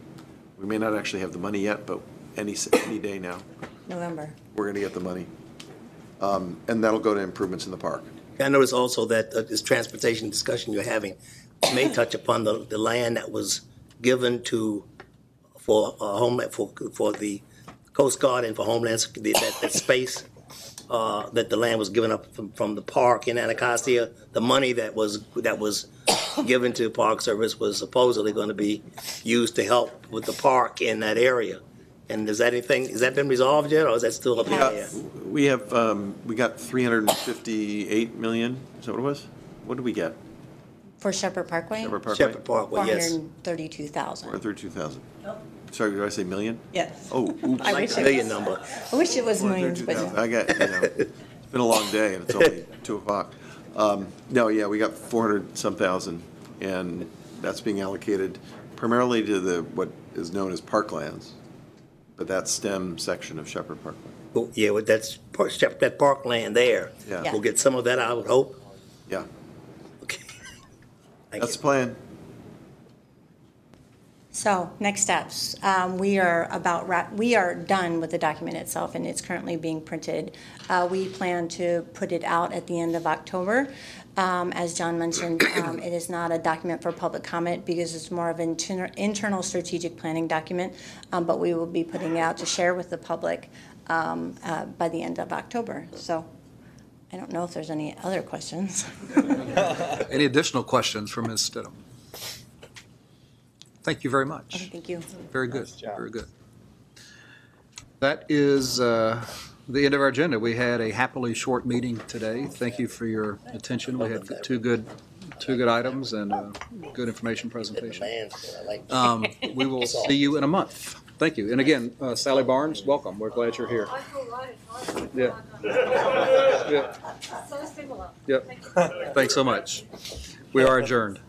We may not actually have the money yet, but any day now, November, we're going to get the money. And that'll go to improvements in the park. I noticed also that this transportation discussion you're having may touch upon the land that was given for the Coast Guard and for Homeland Security, that space. That the land was given up from the park in Anacostia. The money that was given to Park Service was supposedly going to be used to help with the park in that area. And has that been resolved yet, or is that still up in the air? We have we got $358 million. Is that what it was? What did we get for Shepherd Parkway? Shepherd Parkway. 432,000. 432,000. Sorry, did I say million? Yes. Oh, oops. I wish million number. I wish it was millions, but I got, it's been a long day and it's only 2 o'clock. We got 400-some thousand, and that's being allocated primarily to what is known as parklands, but that STEM section of Shepherd Parkway. Oh, yeah, well, that parkland there. Yeah. We'll get some of that, I would hope. Yeah. Okay. That's the plan. So next steps, we are done with the document itself, and it's currently being printed. We plan to put it out at the end of October. As John mentioned, it is not a document for public comment because it's more of an internal strategic planning document, but we will be putting out to share with the public by the end of October. So I don't know if there's any other questions. Any additional questions for Ms. Stidham? Thank you very much. Okay, thank you. Very good. Nice job. Very good. That is the end of our agenda. We had a happily short meeting today. Thank you for your attention. We had two good items and a good information presentation. We will see you in a month. Thank you. And again, Sally Barnes, welcome. We're glad you're here. Yeah. Yeah. So similar. Yep. Thanks so much. We are adjourned.